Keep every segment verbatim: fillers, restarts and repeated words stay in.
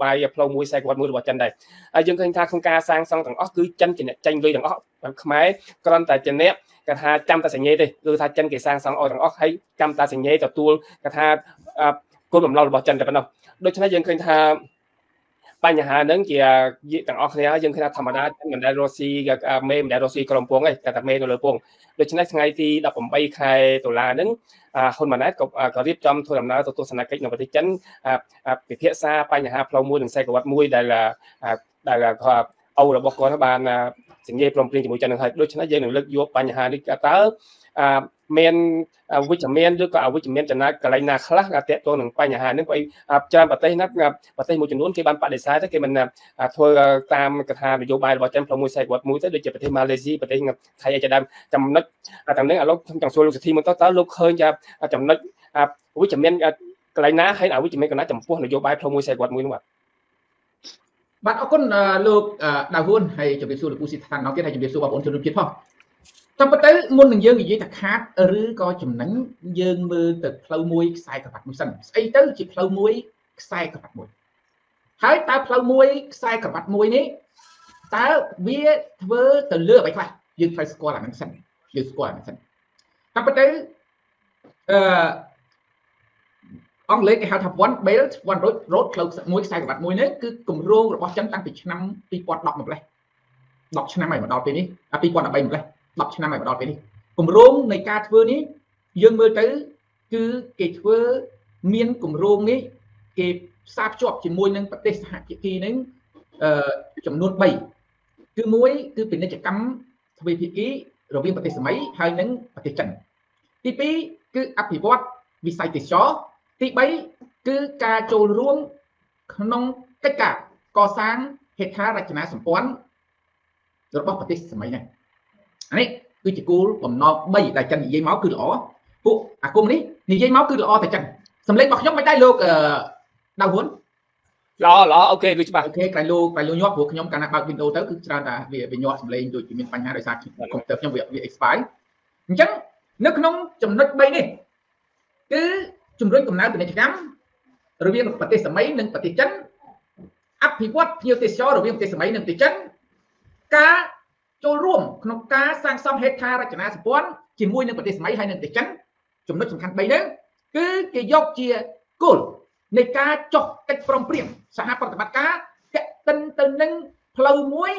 บายพลอยมวยใส่กอดมือหรือว่าจันใดยังเคยทาคงกาสร้างสองต่างอ้อคือจันจันจันเลยต่างอ้อแบบไม้กรอนแต่จันเนี้ยกระทาจำตาสัญญาเลยคือทาจันเกี่ยสร้างสองอ้อต่างอ้อให้จำตาสัญญาต่อตัวกระทาคนแบบเราหรือว่าจันแต่เป็นเราโดยเฉพาะยังเคยทาปัญหาเนื่องเกี่ยวกับต่างออกเนี่ยยังคณะธรรมดาเหมือนไดโรซีกับเมย์เหมือนไดโรซีกลมพวงไงแต่เมย์ตัวเล็กพวงโดยฉะนั้นไงที่ดับผมไปใครตัวลานั้นคนมานัดกับกระดิบจอมทัวร์ดำน้ำตัวสนักเก็ตหนุ่มปฏิจันปิเพียซาปัญหาพลอยมวยถึงใส่กับวัดมวยได้ละได้ละเอาระบบกรทบาลสิ่งใหญ่ปลอมเปลี่ยนจมูกจันทร์ไทยโดยฉะนั้นยังหนึ่งเลือกยกปัญหาดิกาเตอร์เมนวิจารเมนด้วยก็เอาวิจารเมนจะนักอะไรนักคลาสเตะตัวหนึ่งไปอย่างหานึกไปจานปัตย์นักปัตย์มวยจนนู้นที่บ้านปัตย์ซ้ายถ้าเกิดมันทัวร์ตามกระทำนโยบายว่าจะพลอยมวยใส่กวัดมวยจะโดยเฉพาะประเทศมาเลเซียประเทศไทยจะได้จำนักจำนักเราทำจังส่วนลูกศิษย์มันต้องต้องลุกเขินจะจำนักวิจารเมนอะไรนะให้เอาวิจารเมนก็นักจำพวกนโยบายพลอยมวยใส่กวัดมวยนั่นแหละบัดเอาคนลูกดาวหุ้นให้จำเป็นส่วนลูกศิษย์ทางน้องแกให้จำเป็นส่วนว่าผลจนลูกศิษย์พ่อจำปะเต้มนหนึ่งยืงอย่างนี้จะขาดหรือก็จำนั้นยืงมือตึกพลอยมวยใส่กระปัดมวยสั่นไอ้เต้จีพลอยมวยใส่กระปัดมวยหายตาพลอยมวยใส่กระปัดมวยนี้ตาเบี้ยเวอร์ตเลือกไปใครยืงไฟสกอร์หลังมันสั่นยืงสกอร์หลังมันสั่นจำปะเต้เอ่ออังเล็กหาทับวันเบลต์วันรถรถพลอยมวยใส่กระปัดมวยนี้คือกลุ่มโรงหรือบอสจังตั้งปีชนะปีปอดดอกหมดเลยดอกชนะใหม่หมดดอกปีนี้ปีปอดดอกไปหมดเลยหลับชนะใหม่ดอดไปนี่กลุ่มโรงในการทัวร์นี้ยังมือตื้อคือเกตทัวร์เมียนกลุ่มโรงนี้เก็บทราบจบจีมวยนั่งประเทศสหกิจกีนั่งจำนวนใบคือมวยคือเป็นนักจักรกรรมทวีพิกีเราเป็นประเทศสมัยไทยนั่งประเทศจันทร์ที่ปีคืออภิวัตวิสัยติดช้อที่ใบคือการโจรร่วงนองกระกาก่อสร้างเหตุการณ์รัชนาสมพรเราเป็นประเทศสมัยนั่งอันนี้คือจิกูผมนอนไม่แต่จันยี่ม้าคือหล่อปุ๊บอะกูนี่ยี่ยี่ม้าคือหล่อแต่จันสำเร็จบอกยกไม่ได้โลกดาวหุ้นหล่อหล่อโอเควิจารณ์โอเคไกลโลไกลโลยกพวกยกการนักบากินโอเตอร์คือจะได้เวียนยกสำเร็จโดยจีมินปัญหาโดยสารของเติมยังเวียนเวียนเอ็กซ์ไพร์จังนึกน้องจำนึกไปนี่คือจุดเริ่มต้นนั้นเป็นยังไงเราเรียนปฏิสมัยหนึ่งปฏิจันอัพพิวัตพิโยติชอเราเรียนปฏิสมัยหนึ่งปฏิจันกาโจร่วมขนมกาสร้างซ้อมเหตุการณ์รัชนาสปอนจีมวยในประเทศสมัยไทยหนึ่งติดจันจำนวนสำคัญไปนั้นคือเกี่ยกเจียกุลในการจบกันพร้อมเปลี่ยนสหปฏิบัติการแกตึนตึนนึงพลอยมวย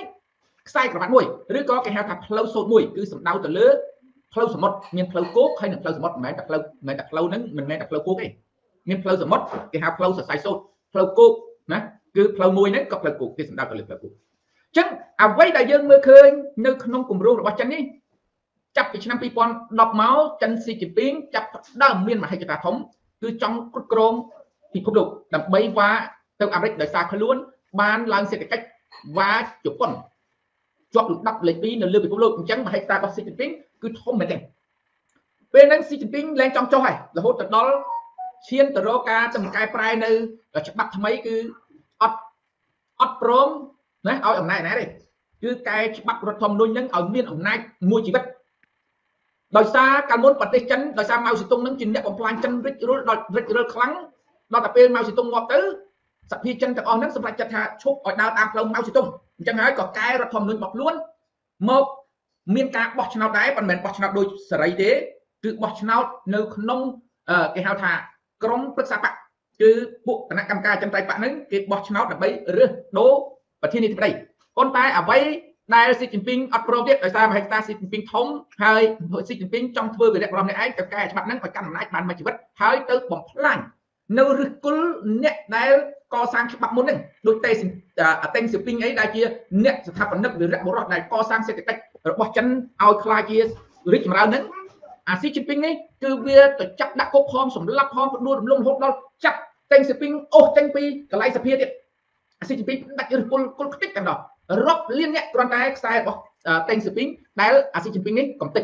ใส่กระบาดมวยหรือก็แกหาถักพลอยโซนมวยคือสำเนาตัวเลือกพลอยสมมติมีพลอยโก้ให้หนึ่งพลอยสมมติแม้แต่พลอยแม้แต่พลอยนั้นมันแม้แต่พลอยโก้ไงมีพลอยสมมติแกหาพลอยสายโซนพลอยโก้นะคือพลอยมวยนั้นกับพลอยโก้ที่สำเนาตัวเลือกพลอยโก้จังเอาไว้ได้ยังเมื่อคืนนึกน้องกลุ่มรู้หรือว่าจันนี่จับปีชนะปีปอนดอกเมาจันสีจิบปิงจับด้ามเมียนมาให้กระถมคือจ้องกรุกรมที่พบดุดับใบว่าเติมอเมริกาสาขล้วนบานลานเศรษฐกิจว่าจุกปนจวบหลุดดับเลยปีนั่นเรื่องปีพบดุจังมาให้ตาบักสีจิบปิงคือทมเหมือนกันเป็นนั้นสีจิบปิงแรงจ้องจ้อยแล้วโหดตัดดอลเชียนตะโรกาจำกายปลายนึงแล้วจับบักทำไมคืออดอดพร้อมนะเอาอำนาจนะดิคือการบักรถทอมโดยยังเอาเมียนอำนาจมวยชีวิตโดยซาการม้วนปฏิจันโดยซาเมาสิตรงนั้นจินเนี่ยผมพลานจันริดรุ่นดอยริดรุ่นครั้งดอยตะเปียเมาสิตรงงอตื้อสัพพีจันตะออนนั้นสำหรับจัดหาชุบออกดาวตามเราเมาสิตรงจังหายก่อการรถทอมโดยบอกล้วนมกเมียนการบอกชนะได้ปันเหม็นบอกชนะโดยสไลเดคือบอกชนะในขนมเอ่อแกฮาวธากรมปรึกษาปะคือบุคณะกรรมการจันไตปะนั้นเก็บบอกชนะแบบเรื่องโดประเทศนี้ที่ไปคนตายเอาไว้นายสีจิ้นผิงอัดโปรเจกต์โดยสารมาให้ตาสีจิ้นผิงท้องเฮ้ยสีจิ้นผิงจ้องเฟื่องเรียบร้อยในไอ้กับแกฉบับนั้นคอยกันหน้ามันมาชีวิตเฮ้ยเติมบ่มพลังนรุกุลเนี่ยได้ก่อสร้างฉบับมุนหนึ่งโดยเตสิเต็งสีจิ้นผิงไอ้ได้เจียเนี่ยสถาปนิกหรือระบบรัฐได้ก่อสร้างเศรษฐกิจระบบจันเอาคลายเจียริชมาแล้วนั้นสีจิ้นผิงนี่คือเวียต่อจับดักควบพร้อมสมรับพร้อมดูดลงหกเราจับเต็งสีจิ้นผิงโอ้เต็งปีกับไล่สเปียร์สิจิปิงตัดยืนกลกลติดกันดอกรบเลี้ยงเนี่ยตอนใดใส่บอกเต็งสิปิงได้อาสิจิปิงนี่กำติด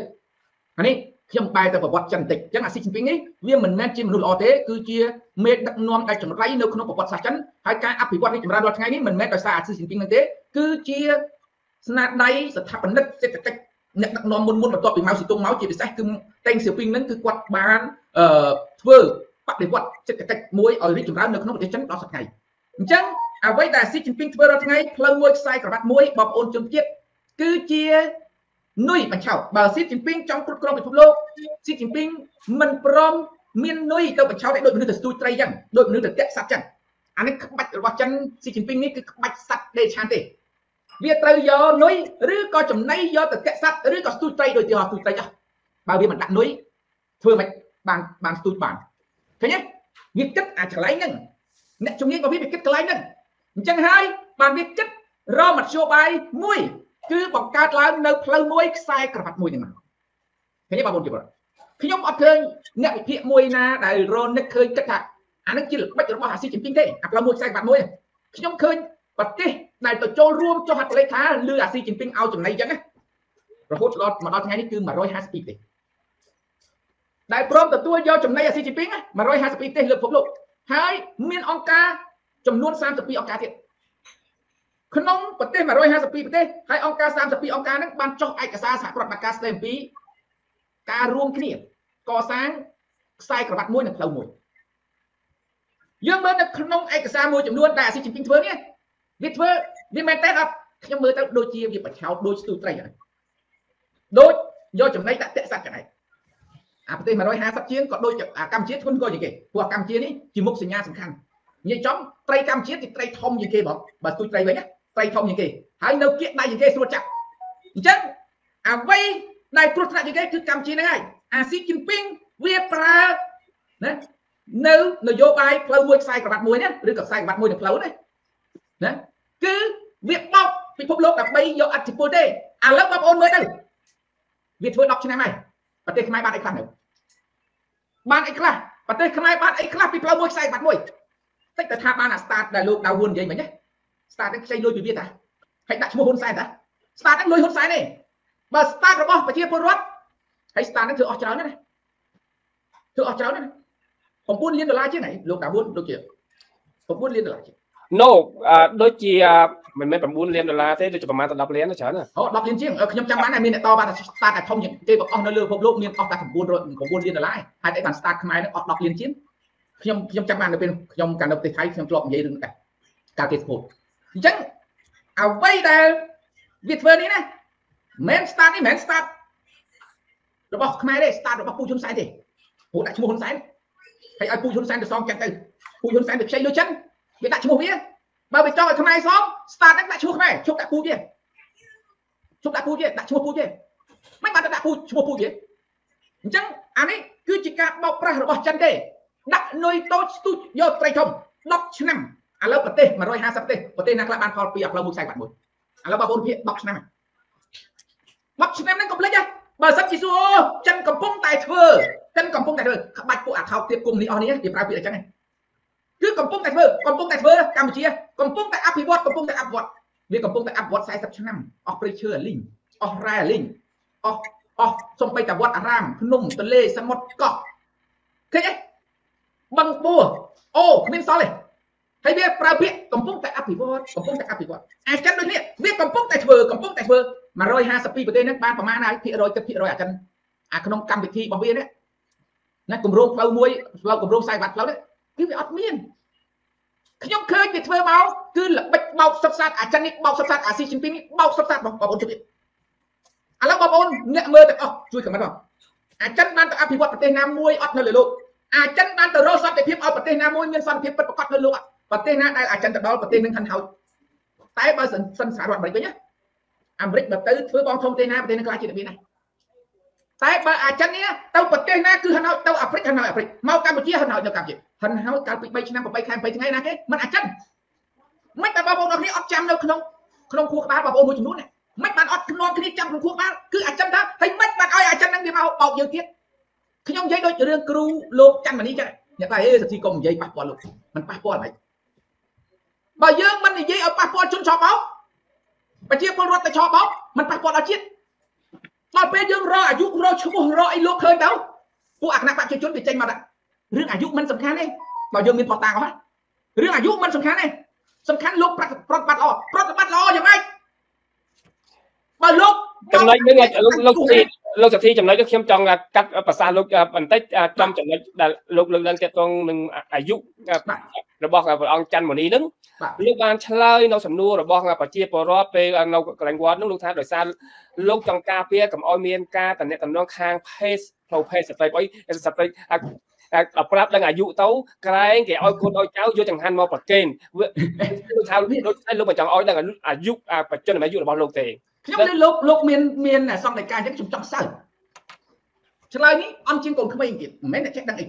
อันนี้ยำไปแต่ประวัติจันติดจังอาสิจิปิงนี่เวียมันแน่จริงมันดูออเทคือเชียเมดักนวมได้จังไรเนื้อขนมประวัติศาสตร์จันให้การอภิวัตในจังไรดอทไงนี่มันแม้แต่ศาสตร์สิจิปิงนั่นเองคือเชียสนาใดสถาปนิกเศรษฐกิจเนี่ยดักนวมมุนมุนประกอบเป็นเมาสิตรงเมาจีบใส่คือเต็งสิปิงนั่นคือวัดบ้านเอ่อเฟื่อปฏิวัติเศรษฐกิจมวยอริจิมรันเนื้อขนมประวัติจันดอทไงจัง เอาไว้แต่ซีจินปิงเปิดเราไงพลังมวยใส่กระดาษมวยบอบโอนจนเทียบคือเจียนุ่ยปัญชาบ่าวซีจินปิงจ้องกรุบกรอบไปทุกโลกซีจินปิงมันพร้อมเมียนนุ่ยก็ปัญชาได้โดยมันนึกถึงสุดใจยังโดยมันนึกถึงแกะสับจังอันนี้บัตรวัดจันซีจินปิงนี่คือบัตรสับเดชานเตเวียดเตยยอนุ่ยหรือก็จำในยอแต่แกะสับหรือก็สุดใจโดยที่ว่าสุดใจยังบ่าวเวียดมันดักนุ่ยเพื่อมันบางบางสุดบางเท่านี้วิกฤตอาจจะไหลนั่งเนี่ยช่วงนี้ก็พี่วิกฤตไหลนั่งจังไห้บางวิกฤตรอมัดโชบายมวยคือบอกการล้างเนื้อพลังมวยใส่กระปัดมวยอย่างนั้นเท่านี้บางคนจะบอกพี่ยมอัดเคยเนี่ยเพียมวยนะได้รอนนักเคยกระถางอันนั้นจิลไม่จะมาหาซีจินปิงได้อัดละมวยใส่กระปัดมวยพี่ยมเคยปัดที่ได้ตัวโจร่วมโจหัดเลยท้าเรือซีจินปิงเอาจากไหนยังไงเราพูดรอมาตอนไงนี่คือมาร้อยห้าสิบปีเลยได้พร้อมแต่ตัวยอดจำนวนยาซีจินปิงมาร้อยห้าสิบปีเต็มเลือดผมลุกหายเมียนองกาจำนวนสามสิบปีองกาเถอะขนมปฏิเสธมาร้อยห้าสิบปีปฏิเสธหายองกาสามสิบปีองกานั้นบรรจบไอกระซ่าสากระบัดกาสเต็มปีการรวมเครียดก่อสร้างใส่กระบัดมวยหนักเท่ามวยเยอะเมื่อนักขนมไอกระซ่ามวยจำนวนแต่ซีจินปิงเท่านี้วิทเวอร์วิแมนเต้ครับเยอะเมื่อแต่โดยจีบยิบปัดเท้าโดยสตูไตรอย่างโดยยอดจำนวนแต่เตะสักอย่างไรอ่ะประเทศมาร้อยห้าสิบชิ้นก็โดยจากอ่ะกำเชียดคนก็อย่างเงี้ยพวกกำเชียดนี่จีมุกสัญญาสำคัญยี่จ้องไตรกำเชียดติดไตรทอมอย่างเงี้ยบอกแบบตุยไตรไว้เนี่ยไตรทอมอย่างเงี้ยหายเนื้อเกี้ยได้อย่างเงี้ยสุดจักจังอ่ะไว้ได้ตรวจได้อย่างเงี้ยคือกำเชียดง่ายอ่ะซีจินปิงเวียปลานะเนื้อเนื้อโยบายเพลมวยใส่กระบัดมวยเนี่ยหรือกับใส่กระบัดมวยเนี่ยเพลมเนี่ยนะคือเวียบอกไปพบโลกแบบใบโยอัดจิโปเดอ่ะแล้วแบบโอนเมื่อไหร่เวียเทอร์ดอกชนะไหมประเทศขมายบ้านไอ้คลั่งบ้านไอ้คลั่งประเทศขมายบ้านไอ้คลั่งปีพลอยมวยใส่บัดมวยแต่แต่ท่าบ้านอะสตาร์ทได้ลูกดาววนใหญ่เหมือนเนี้ยสตาร์ทได้ใช้ลุยปีเบียตาให้ดักชั่วโมงใส่ตาสตาร์ทได้ลุยหุ่นใส่เนี่ยมาสตาร์ทระบบประเทศพลวัตให้สตาร์ทได้เธอออกเจ้าเนี่ยเธอออกเจ้าเนี่ยผมพูดเรียนดอลลาร์เช่นไหนลูกดาววนลูกเกี่ยวผมพูดเรียนดอลลาร์เช่นโน่อ่าโดยจีอ่ามันไม่ประมูลเรียนดอลลาร์เท่จะประมาณตัดรับเรียนนะเฉยนะอ๋อรับเรียนจริงเออขยำจังมันไอ้มีเนี่ยต่อมาสตาร์ททองอย่างเจ๊บอกอ๋อเนื้อเรื่องพวกโลกมีออกตาของบูนโรยของบูนเรียนดอลลาร์ให้ได้การสตาร์ทขึ้นมาเนี่ยออกรับเรียนจริงขยำขยำจังมันเนี่ยเป็นขยำการดำเนินไทยขยำกลบใหญ่ดึงกันการเก็บผลจังเอาไว้แต่วิทเวอร์นี่นะแมนสตาร์ทนี่แมนสตาร์ทเราบอกขึ้นมาได้สตาร์ทเราบอกปูชนไซด์ดิโหได้ชั่วโมงคนไซด์ให้ไอ้ปูชนไซด์เดือดซองจังตึงปูชนไซด์เดือดใช้ลุยจังเดือดได้ชั่วโมงนี้มาไปจ้องไอ้ทำไมซ้อมสตาร์ทนักดักชูทำไมชุบดักปูเจี๊ยชุบดักปูเจี๊ยดักชูปูเจี๊ยไม่มาดักปูชูปูเจี๊ยจังอันนี้คือจิกาบอกประหารบอกจันเดดักหน่วยโต๊ะตู้ยอดไตรทมล็อกชนะอ่ะแล้วประเทศมาร้อยห้าสิบประเทศประเทศนักละบ้านพอปีอับเราบุกใส่บัตรหมดอ่ะแล้วบาบอนเพียล็อกชนะล็อกชนะนั่นก็เลยจ้ะบาซับจิซูจันกับพงไตเธอจันกับพงไตเธอขบัดปูอักเขาเตรียมกลุ่มนี้เอาเนี้ยเดี๋ยวเราเปลี่ยนจังไงคือกำปุ้งแต่เธอกำปุ้งแต่เธอกัมพูชีกำปุ้งแต่อัพพิวอตกำปุ้งแต่อัพวอตเรียกกำปุ้งแต่อัพวอตไซส์สับชั้นนำออกไปเชื่อลิงออกแร่ลิงออกออกส่งไปแต่วอตอารามพนุ่มตะเลสมดเกาะเคยไหมบังปูโอ้ไม่ซ้อเลยให้เบี้ยปลาเบี้ยกำปุ้งแต่อัพพิวอตกำปุ้งแต่อัพพิวอตอาจารย์โดยเนี่ยเบี้ยกำปุ้งแต่เธอกำปุ้งแต่เธอมาร้อยห้าสิบปีประเทศนั้นบ้านประมาณนั้นพี่ร้อยจะพี่ร้อยอาจารย์อาขนมกรรมพิธีบอกเบี้ยเนี่ยนะกลุ่มโรคเรามวยเรากลุ่มโรคไซบัตเราเนี่ยคืออัดเมียนขยมเคยปิดเฟอร์เมาคือหลับเบาสับสัดอาจารย์นี่เบาสับสัดอาซีชินปิงนี่เบาสับสัดบอกบอกบนจุดนี้อ่ะแล้วบอกบนเนี่ยเมื่อแต่อ๋อช่วยกันมาบอกอาจารย์นั่นแต่อภิวัตประเทศนามวยอัดนั่นเลยลูกอาจารย์นั่นแต่โรซับแต่เพียบเอาประเทศนามวยเมียนซันเพียบประกอบนั่นลูกอ่ะประเทศนั้นได้อาจารย์แต่ดอลประเทศนึงทันเฮาแต่บางสันสันสารวัตรอะไรไปเนี่ยอเมริกแบบตื้อเฟอร์บอลทงประเทศนั้นประเทศนั้นกลายเป็นแบบนี้แต่บางอาจารย์เนี่ยเต้าประเทศนั้นคือทันเฮาเต้าอเมริกทันเฮาอเมริกเมาการบุญเชี่ยทันเฮาเดียวกันอยู่ท่านเขาการปิดใบชนะกับใบแข่งไปยังไงนะแกมันอาจจะไม่แต่บางคนเราที่ออกจำเราขนมขนมคู่บ้านบางคนอยู่นู้นเนี่ยไม่แต่ออกขนมที่จำขนมคู่บ้านคืออาจจะนะให้ไม่แต่เอาอาจจะนั่งเดียวเอาเป่าเยอะเทียบขยมใหญ่โดยเรื่องครูโลกจันแบบนี้ใช่ไหมอย่างไรเออสิกรมใหญ่ปากปอนลูกมันปากปอนอะไรบางเยอะมันใหญ่เอาปากปอนชนชอบเอาไปเทียบคนรถแต่ชอบเอามันปากปอนอาชีพตอนเป็นยังรออายุรอชั่วโมงรอไอ้โลกเคยเดากูอักหนักปากจะชนไปใจมาละเรื่องอายุมันสำคัญเลยเราเยอะมีพอตาเขาไหมเรื่องอายุมันสำคัญเลยสำคัญลบปรบัดออกปรบัดรออย่างไรมาลบจำเลยเรื่องลบลบ lúc sau khi chậm nói cho khiêm chọn là cắt ở xa lúc mình tết trong chậm là lúc lực lên cho con mình ai giúp rồi bọc là ông chăn một đi đứng lúc ban chơi nó sầm nua rồi bọc là phải chia pro pe nó lạnh quá nó lúc thay đổi xa lúc trong ca pia cầm oi miên ca tận này tận non khang pace thầu pace sập tay bấy sập tay đọc rap đang ở dụ tấu cái cái oi cô oi cháu vô chẳng han mau bật kênh lúc sau lúc mà chọn oi đang ở giúp à cho này giúp là bao lâu tiền nhưng đến lúc lúc miền miền này xong này càng chắc chúng trong sân cho nên ông chim còn không ai kịp mấy này chắc đang kịp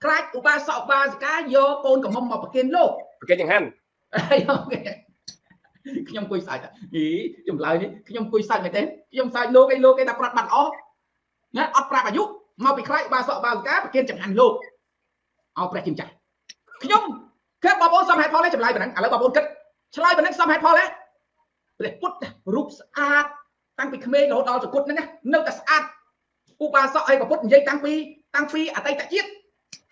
cái của ba sáu ba cá vô con còn mong mọc kênh lô cái chẳng hạn nhom quay sai ý chụp lại đi nhom quay sai này thế nhom sai lô cái lô cái đập rạch bàn ó nhá ấp ra và giúp mau bị khai ba sáu ba cá kênh chẳng hạn lô ao ra chim chạy nhom cái ba bốn xong hết thôi đấy chụp lại bạn à lấy ba bốn cất chụp lại bạn xong hết thôi đấy để cút rúp sát tăng bị khmê nó đo cho cút nữa nhá nâng cả sát upa sợ hay có cút dây tăng phi tăng phi ở tay tại chiết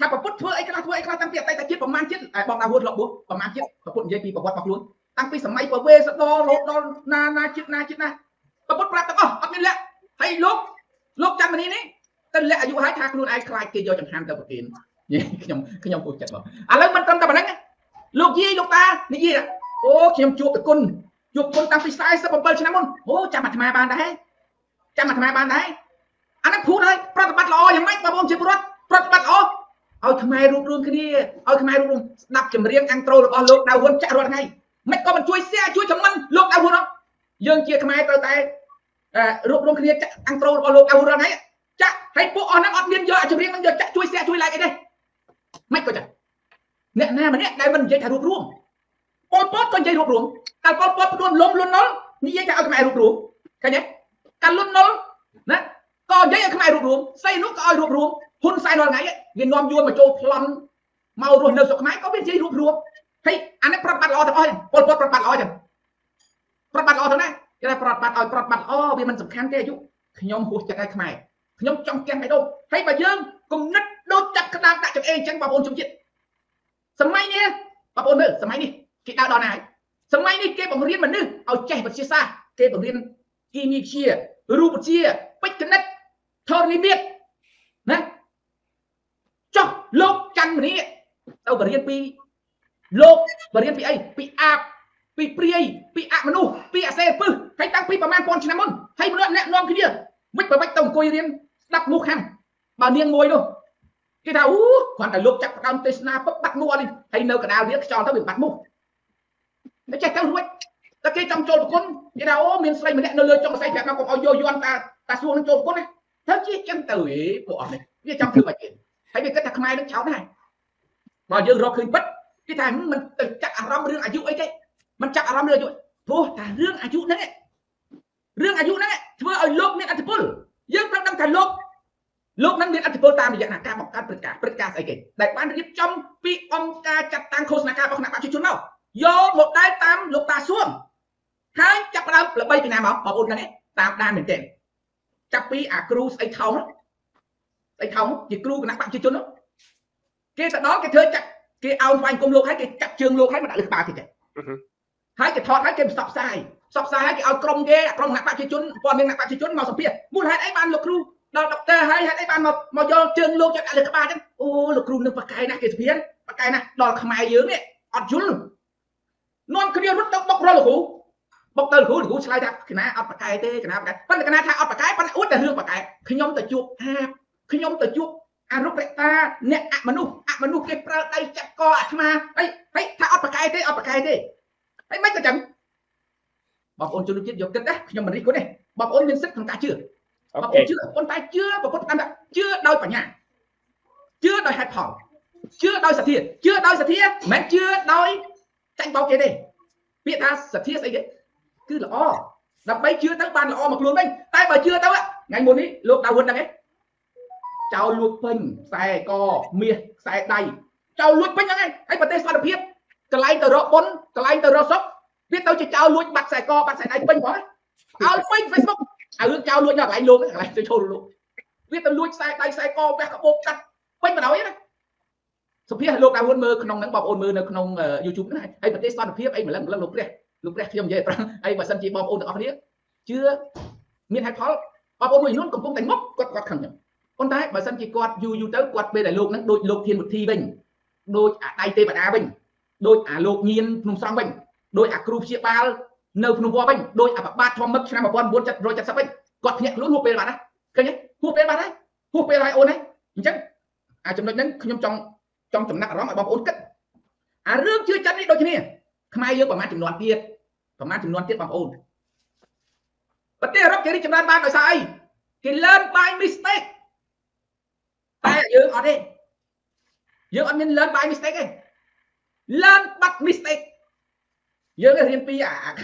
hay có cút thưa ấy cái là thưa ấy là tăng phi ở tay tại chiết bằng man chiết bằng nào huột lọc buộc bằng man chiết có cút dây phi bằng quạt bọc luôn tăng phi sầm máy bờ bê sầm đo lột đo na na chiết na chiết na có cút prát tăng ó ấp lên lẹ hay lốp lốp chăng mà đi nấy tên lẹ dụ hái thác luôn ai khai kia do chẳng hạn tao bật tiền nhỉ cái nhom cái nhom cút chặt vào à lấy mình tâm tao bằng đấy lột gì lột ta này gì à ô khiêm chuột cái côn dục con tăng phi sai sao bấm bấm cho nó môn, ô chạm mặt tham ai bàn đấy, chạm mặt tham ai bàn đấy, anh ấy phun đấy, bắt bắt lo, chẳng may mà bom chém bớt, bắt bắt lo, ôi tham ai run run cái đi, ôi tham ai run run, đập chém riêng ăn trâu rồi, lột đào huân chạy rồi ngay, mấy con mình chui xe chui chấm mân, lột đào huân không, dương kia tham ai trâu tay, run run cái đi, ăn trâu rồi, lột đào huân ngay, chạy, hay bộ on nó on biên giờ chém riêng biên giờ chạy chui xe chui lại cái đây, mấy con chạy, nè nè mà nè, đây mình dễ thả run run, bớt bớt con dễ run runการปลดปลดโดนล้มล้นน้องนี่ยังจะเอาทำไมรูปรูปใครเนี่ยการล้นน้องนะก็ยังจะทำไมรูปรูปใส่ลูกก็เอารูปรูปหุ่นใส่นอนไงเวียนนอมยวนมาโจพลอนเมาโดนเนื้อสกปรกก็เป็นจีรูปรูปเฮ้ยอันนั้นปลดปลดอ้อจังอ้อยปลดปลดปลดปลดอ้อจังปลดปลดอ้อจังนะยังได้ปลดปลดอ้อปลดปลดอ้อเป็นมันสำคัญแค่อายุขยมหัวจะได้ทำไมขยมจองแกงไปดูให้มาเยิ้มกลมนัดโดนจับกระดามตัดจับเองจังปะปนจุ่มจิตสมัยนี้ปะปนเนอสมัยนี้กิจดาวดาวไหนสมัยนี้เก็บของเรียนมันนึกเอาใจมันเสียซะเก็บของเรียนอินิเชียรูปเชียปิจนัดทอริเมียนะจ้องโลกจันทร์นี้เอาไปเรียนปีโลกไปเรียนปีไอปีอาบปีเปรี้ยปีอาบมนุปีอาเซปื้อให้ตั้งปีประมาณปอนชินามอนให้มันแนะนำขึ้นเดียวไม่ไปไปต้องคุยเรียนดักมุกแฮมบาเนียงมวยดูที่เราความแต่โลกจับการเตชนาปั๊บดักมัวเลยให้เนื้อกระดาษเรียกจอนถ้าเป็นบักมุกไม่ใช่เท่าด้วยตะเกียจำโจรคนยี่ดาวมีนไซมันเนี่ยเนื้อเลือดจงไซแขกมาผมเอาโยยวันตาตาสวงนั่งโจรคนเลยเท่าที่จังตื่นปวดเลยยี่จำคือแบบนี้ให้เป็นกระถางไม้นั่งเช้าได้มาเยอะรอคืนปั๊บที่ทางมันจักอารมณ์เรื่องอายุไอ้เจ๊มันจักอารมณ์เรื่องอายุโอ้แต่เรื่องอายุนั่นแหละเรื่องอายุนั่นแหละเธอเอาโลกเนี่ยอัตปุลเยอะพลังดังแต่โลกโลกนั้นเป็นอัตปุลตามอย่างหนักการบอกการประกาศประกาศไอ้เก๋แต่บ้านรีบจำปีอมกาจัดตั้งโฆษณาการบอกหนักมาชิชุนเล่าโยหมดได้ตามลูกตาส้วมท้ายจับเราระบายไปไหนมาบอกอุ่นกันเนี่ยตามด้านเหมือนเดิมจับปีอ่ะครูไอ้เท้าไอ้เท้าจีครูกับนักปั่นจีจุนแล้วเกตต์น้องเกตเธอจับเกตเอาไฟกลมโลกให้เกตจับเชิงโลกให้มันหนักหรือเปล่าที่เกตให้เกตทอดให้เกตสับสายสับสายให้เกตเอากลมเกตกลมนักปั่นจีจุนปอนเป็นนักปั่นจีจุนมาสัมเพียร์มุ่งให้ไอ้บ้านลูกครูเราดับเตอร์ให้ไอ้บ้านมามาโยเชิงโลกจะหนักหรือเปล่าจังโอ้ลูกครูนึกปากไก่นะเกตเพี้ยนปากไก่นะดอกขมายเยอะเนี่ยอดจุนนอนคนเดียวรุ่นต้องบกเราหรือกูบกเตอร์หรือกูหรือกูชายทักขณะเอาปากไก่เต้ขณะปากไก่ปั้นขณะทางเอาปากไก่ปั้นอุ้ยแต่เรื่องปากไก่ขยมแต่จุกฮะขยมแต่จุกอารุปเรตาเนี่ยอะมนุอะมนุเก็บเปล่าไอจับกออะมาไอไอถ้าเอาปากไก่เต้เอาปากไก่เต้ไอไม่กระจังบอกโอนจุลจิตยกกันนะขยมมันรีกูเนี่ยบอกโอนเป็นศึกทางตาเชื่อบอกโอนเชื่อคนตายเชื่อบอกคนตายเชื่อโดยปัญญาเชื่อโดยหัดผ่องเชื่อโดยเสถียรเชื่อโดยเสถียรแม้เชื่อโดยanh bảo cái đây biết ta sạch thiết ấy cứ là o đập bay chưa tới ban là o mặc luôn anh tay bà chưa tao á ngày muốn đi luộc đào huân đang ấy chào luộc phình xài cò mía xài tay chào luộc phình đang ấy anh bật tay xoa đập hiếp cái lái tờ rọ bốn cái lái tờ rọ sốc biết tao chỉ chào luộc bật xài cò bật xài tay phình quá áo phình Facebook à luôn chào luộc nhặt lại luôn lại chơi trâu luôn biết tao luộc xài tay xài cò bẹt bột cắt phình vào đầu ấyสุดที่โลกเอาวนมือขนมนังบอกโอนมือนะขนมยูทูบนะไอ้ประเทศซ้อนเพียบไอ้เหมือนเหมือนลูกเรียกลูกเรียกที่ยมเย่ไอ้แบบสันจีบอมโอนออกเนี้ยเชื่อมีไฮพอล Bà bố mùi nôn cũng không đánh mốc, quạt quạt khẳng nhận. Con thái bà sân chỉ quạt dù dù tới quạt bê đại lục năng đôi lục thiên một thi bình. Đôi à đai tê bà đá bình. Đôi à lục nhiên nông xong bình. Đôi à cửu xịa ba nâu nông vô bình. Đôi à bà ba thom mất trăm bà con bốn chặt rồi chặt sắp bình. Quạt nhẹ luôn hộp bê bà đá. Cái nhé, hộp bê bà đá. Hộp bê bà ôn ấy. Nhưng chắc, à chấm đôi nhấn không nhầm trong trong chấm nặng ở đó mà bà ôn cất. À rước chưa chắc đi đôi chứ nè. Không ai yêu bà má chấm loạt tiết. Bà má chấm loạt tiết bà ôn. Bất tiết rắp chế đi chấm đoán ban đổi sai. Cái lên by mistake. Tại dưỡng ở đây. Dưỡng ở nên lên by mistake ấy. Lên bắt mistake. Dưỡng ở riêng pi à.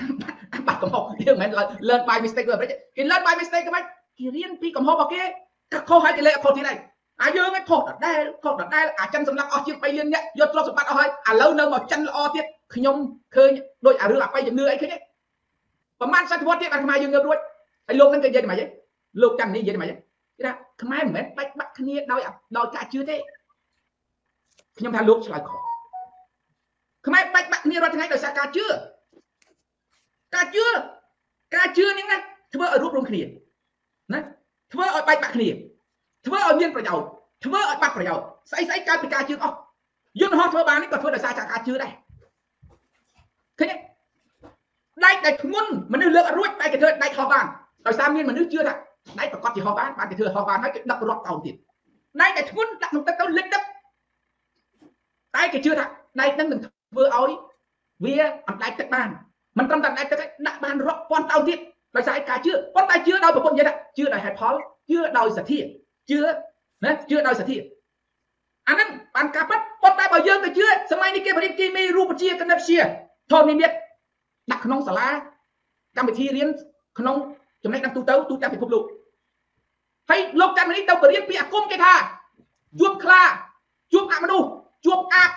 Bắt cầm hộp. Dưỡng mến là lên by mistake rồi. Cái lên by mistake các bác. Cái riêng pi cầm hộp vào kia. Các khô hai cái lệ khô thế này. À dưỡng ấy khô đặt đây. Khô đặt đây. À chân xâm lạc o chiếc bay liên nhé. Dốt lô sụp bắt o hơi. À lâu nâu mà chân là o tiết. Khi nhông khơi đôi à rưu lạc bay dựng nưa ấy khơi nhé. Và man sát vô tiết. Bạn không ai dưỡng ngược đuôi. Anh lô nâng cái dây này mà dây. Lô chẳng này dây này mà dây. Cái đó, không ai mệt bách bách khá nha, đòi cả chưa thế. Nhưng mà lúc sẽ lại khó. Không ai bách bách nha, đòi xa cả chưa. Cả chưa. Cả chưa nhưng này. Thứ vợ ở rút rung khá nha. Thứ vợ ở bách bách khá nha. Thứ vợ ở miên bởi dầu. Thứ vợ ở bách bởi dầu. Sấy sấy cao bởi cả chưa không. Nhưng họ thơ bán ấy còn thơ đòi xa cả chưa đây. Thế nhé. Đây, đây thú môn, mà nếu lượng ở rút, đây cái thơ đây thơ bán. Đòi xa miên mà nếu chưa thật. Đấy bà con thì họ bán, bạn thì thừa họ bán nói cái đập rọt tàu tiền. Đấy cái thốn đặt một tấc tàu lên đất. Đấy cái chưa thật, đấy đang mình vừa ói, vía ăn đại tấc bàn, mình trong tầm đại tấc đặt bàn rọt con tàu tiền, đòi sai cả chưa, con tay chưa đòi bà con vậy đó, chưa đòi hẹp hòi, chưa đòi sạch thiệt, chưa, đấy chưa đòi sạch thiệt. Anh em bàn cá bắt, con tay bảo dương cái chưa, sớm mai đi kia phải đi kia mi ru bờ chia cái nếp chia, thôi mình biết, đặt khăn ông xả lá, cầm bị thi riêng khăn ông, chấm này đang tu tấu tu trang phải phục lụ. Hay lộc chăn này đâu có riêng bịa cung cái thà chuột kha chuột ác mà đủ chuột ác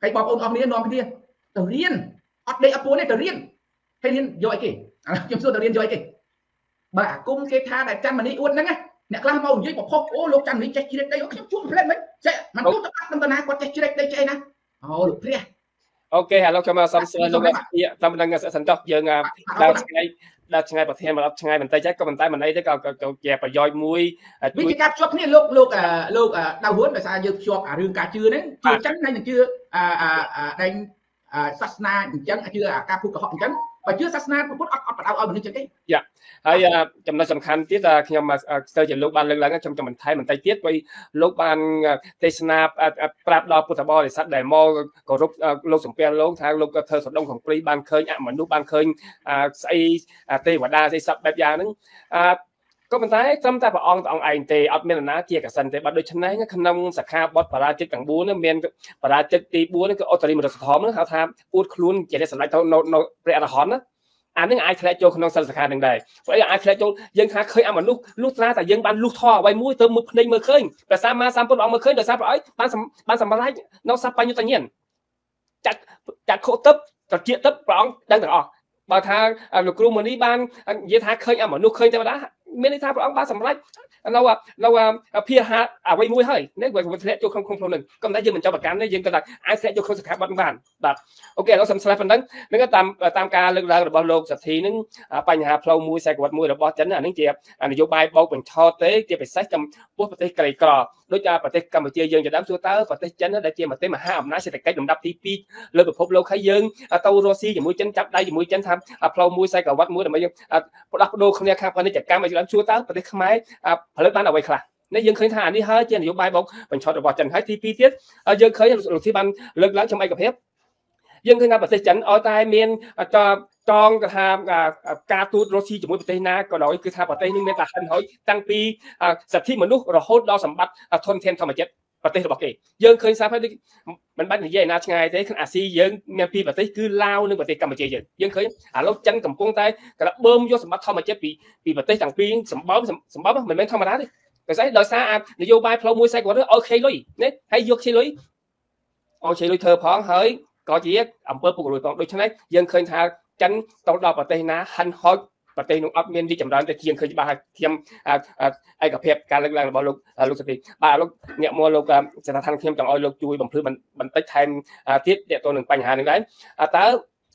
cái bảo ôn ông này nó cái kia tờ riêng ở đây ở phố này tờ riêng hay riêng giỏi kì chúng tôi tờ riêng giỏi kì bà cung cái thà đại chăn mà đi uốn đấy nghe nè la màu dưới một khóc ô lộc chăn này chạy chi đây nó chuột lên mấy chạy mà chuột ác tâm tờ này còn chạy chi đây chạy nè ô lộc kia ok hả lộc cho mà xong xuôi lộc kia tâm đang sẽ thành tóc giờ ngà đào ngay đào ngay bật thêm mà đào ngay mình tay trái có mình tay mình ấy thế còn còn dẹp và dòi mũi vì cái cá chớp này lúc lúc à lúc à đau hớn phải sao giờ chọp à đường cá chưa đấy chưa trắng này mình chưa à à đánh à sasna mình trắng chưa à cá phun cả họ trắng và chưa sasna cũng phun ấp ấp vào áo mình trắng đấy dạ hay trong đó tầm khăn tiết là khi mà sơ chỉ lúc ban lần lần trong trong mình thay mình tay tiết với lúc ban tây snap prab đo puta bo để sát để mo cổ rút lúc sủng pe lúc thang lúc thơ sập đông của plei ban khơi nhạ mình lúc ban khơi xây tây và đa xây sập đẹp già nữa có mình thấy trong ta bảo ông ông anh thì ở miền Nam chia cả sân thì bắt đôi chân này các nông sản khác bắt para chết cẳng búa nó miền para chết tì búa nó cứ ở tây mình được thóm nó tháo tham uốn khluôn chỉ để sản lại thâu nó nó để ăn hòn đó anh những ai thay cho con nông sản sản đằng này vậy ai thay cho dân khác khơi ăn một lúc lúc ra tại dân ban lúc thò quay mũi từ mực nên mới khơi và sao mà sao bọn mới khơi được sao vậy ban ban sao mà nó sao bao nhiêu tự nhiên chặt chặt khổ tấp chặt chia tấp bọn đang được ở bà tha lục rùm mà đi ban dễ tha khơi ăn một lúc khơi tao đãไม่ได้ทำเพราะองค์บาสำลักเราอะเราอะเพียหาเอาไว้มวยให้เนี่ยไว้คนเสียจุกคงคงโผล่หนึ่งก็ได้ยืมเหมือนเจ้าประกันได้ยืมกระดักไอ้เสียจุกเขาสกัดบางบ้านแบบโอเคเราสำลักพันนั้นนั่นก็ตามตามการเรื่องราวระบอบโลกสัตย์ทีนึงปัญหาเพลามวยใส่กวดมวยระบอบจันทร์นั่งเจี๊ยบนโยบายเบาเป็นชอเต้เจี๊ยบไปใส่จำพวกประเทศไกลกรอบโดยจะประเทศกัมพูชายืมจะดั้มซัวเต้ประเทศจันทร์ได้เจี๊ยบมาเต้มาห้ามนะเศรษฐกิจดับทีปีเลยแบบพบโลกขยืมเต้าโรซี่อย่างมวยจันทร์จับได้อย่างมวยจันทร์ทำเพลามวยใส่กวดมวยแต่ไม่ยังรับโดนคนนี้ข้างพันนี้จัดการมาอยู่ดั้มซัวเต้ประเทศขมายผลิตบ้านเอาไว้ค่ะในยังเคยทานนี่ฮะเจนอยู่ใบบกเป็นชอตบอลจันทร์ให้ทีพีเทียยังเคยหลุดที่บันเลิกล้างชมัยกับเทปยังเคยทำปฏิจันทร์ออตายเมียนจอจองกระทำการตูดโรซีจมูกปฏินาก็โดยคือทำปฏิหนึ่งเมตรหันหอยตั้งปีสัตว์ที่มนุษย์เราโคตรเราสมบัติทนเทนธรรมเจ็ดปฏิบอกเองยังเคยทราบให้มันบ้านใหญ่นาช่างไงแต่ขณะซียังเมียนพีปฏิคือลาวนึงปฏิกรรมเจริญยังเคยลบจันทร์กับกงไตกระเบิ้มยศสมบัติธรรมเจ็ดปีปีปฏิจันทร์ปีสมบัติสมบัติมันไม่ธรรมดาดิcái đấy đòi xa để vô bài flow mua xe của nó ok lối đấy hay vô xe lối ok lối thờ phỏng hỡi có chỉ ẩm bơ phục rồi còn đôi chân đấy dân khơi thà tránh tàu đò và tây ná hành hoi và tây nông ấp miền đi chậm đoán để kiêng khơi ba kiêm ai gặp hẹp cả lực lượng bảo lục lục sạch ba lục nhẹ mua lục sẽ là thằng kiêm trong oi lục chui bằng thứ mình mình tách thành tiết để tôi đừng bành hà được đấy ta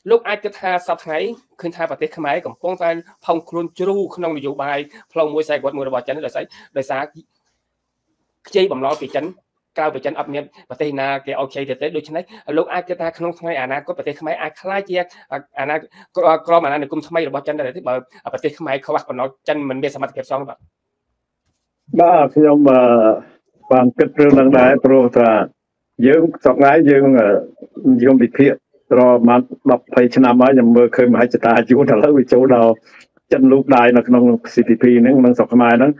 ลูกอาจจะทาสับไงคืนทาปฏิขมายกับป้องกันพองครุนจูขนมอยู่ใบพลองมวยใส่กวดมวยระบาดจันโดยใส่โดยสาเจี๊ยบบ่มล้อปีจันกล่าวปีจันอับเนียนปฏินาเกอเคเด็ดเด็ดโดยฉะนั้นลูกอาจจะทาขนมทำไมอาณาก็ปฏิขมายอาคลายเจี๊ยบอาณากรอมอาณาในกลุ่มทำไมระบาดจันได้ที่แบบปฏิขมายเขาวักปนจันมันเป็นสมัติเก็บซองแบบบ้าพี่ยอมความเกิดเรื่องนั้นได้โปรดยืมสองไงยืมยืมบิดเพี้ยรอมาแบบไทยชนะมาอย่างเมื่อเคยมาให้จตาอยู่แต่ละวิจเราจันลูกได้นะน้องสิทธินั่งนั่งสองขมายนั่ง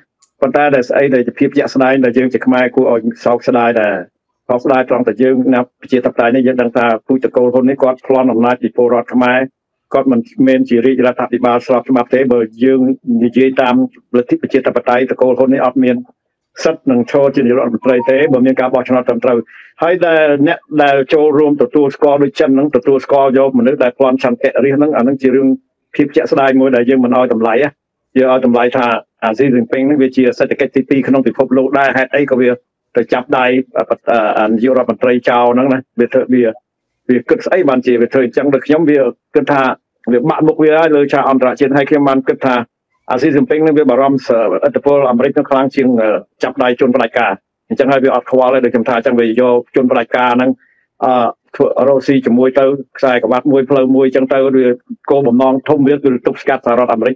ปัตตาได้ไอ้ได้จะเพียบยะสลายได้ยืมจะขมายกูเอาสองสลายได้สองสลายตรงแต่ยืมนะเจตตาเนี่ยยืมดังตาผู้จะโกลคนนี้ก็คลอนอำนาจติดโปรดขมายก็มันเมนจีริรัฐติบาสอบสมัครเตเบอร์ยืมยืมตามลัทธิเจตปไตยตะโกลคนนี้ออกเมียนสัตว์หนึ่งโชว์จีนรอดไตรเตะบ่มีการบอกชนะตามเตาให้ได้เนี่ยได้โชว์รวมตัวตัวสกอร์ด้วยจันนั่งตัวตัวสกอร์โยมมันนึกได้ความชันเกะเรื่องนั่งอ่านนั่งจีรุ่งพิบเจสลายมวยได้ยังมันเอาตำไหลอ่ะเยอะเอาตำไหลท่าอ่านซีถึงเป็นนั่งเวทีเศรษฐกิจตีตีขนมติดพบโลกได้ให้ไอ้ก็เบียร์แต่จับได้อ่านยุโรปไตรเจ้านั่งนะเบียร์เบียร์เบียร์กึศไอ้บันจีเบียร์จังดึกย้อมเบียร์กึศท่าเบียร์บ้านบุกเบียร์เลยชาอันตรายเช่นให้เข้มมันกึศท่าอาซีซิมเพ่งนั่นเป็นบารมส์อัตพลอเมริกันครั้งชิงจับได้จนปลายกาจังให้ไปอัดขวาเลยโดยจำทาจังไปโยจนปลายกานั่งโรซีจมวยเตอร์ใส่กับวัดมวยเพลมวยจังเตอร์ด้วยโกบมนองทมเวียดตุสกัดสหรัฐอเมริก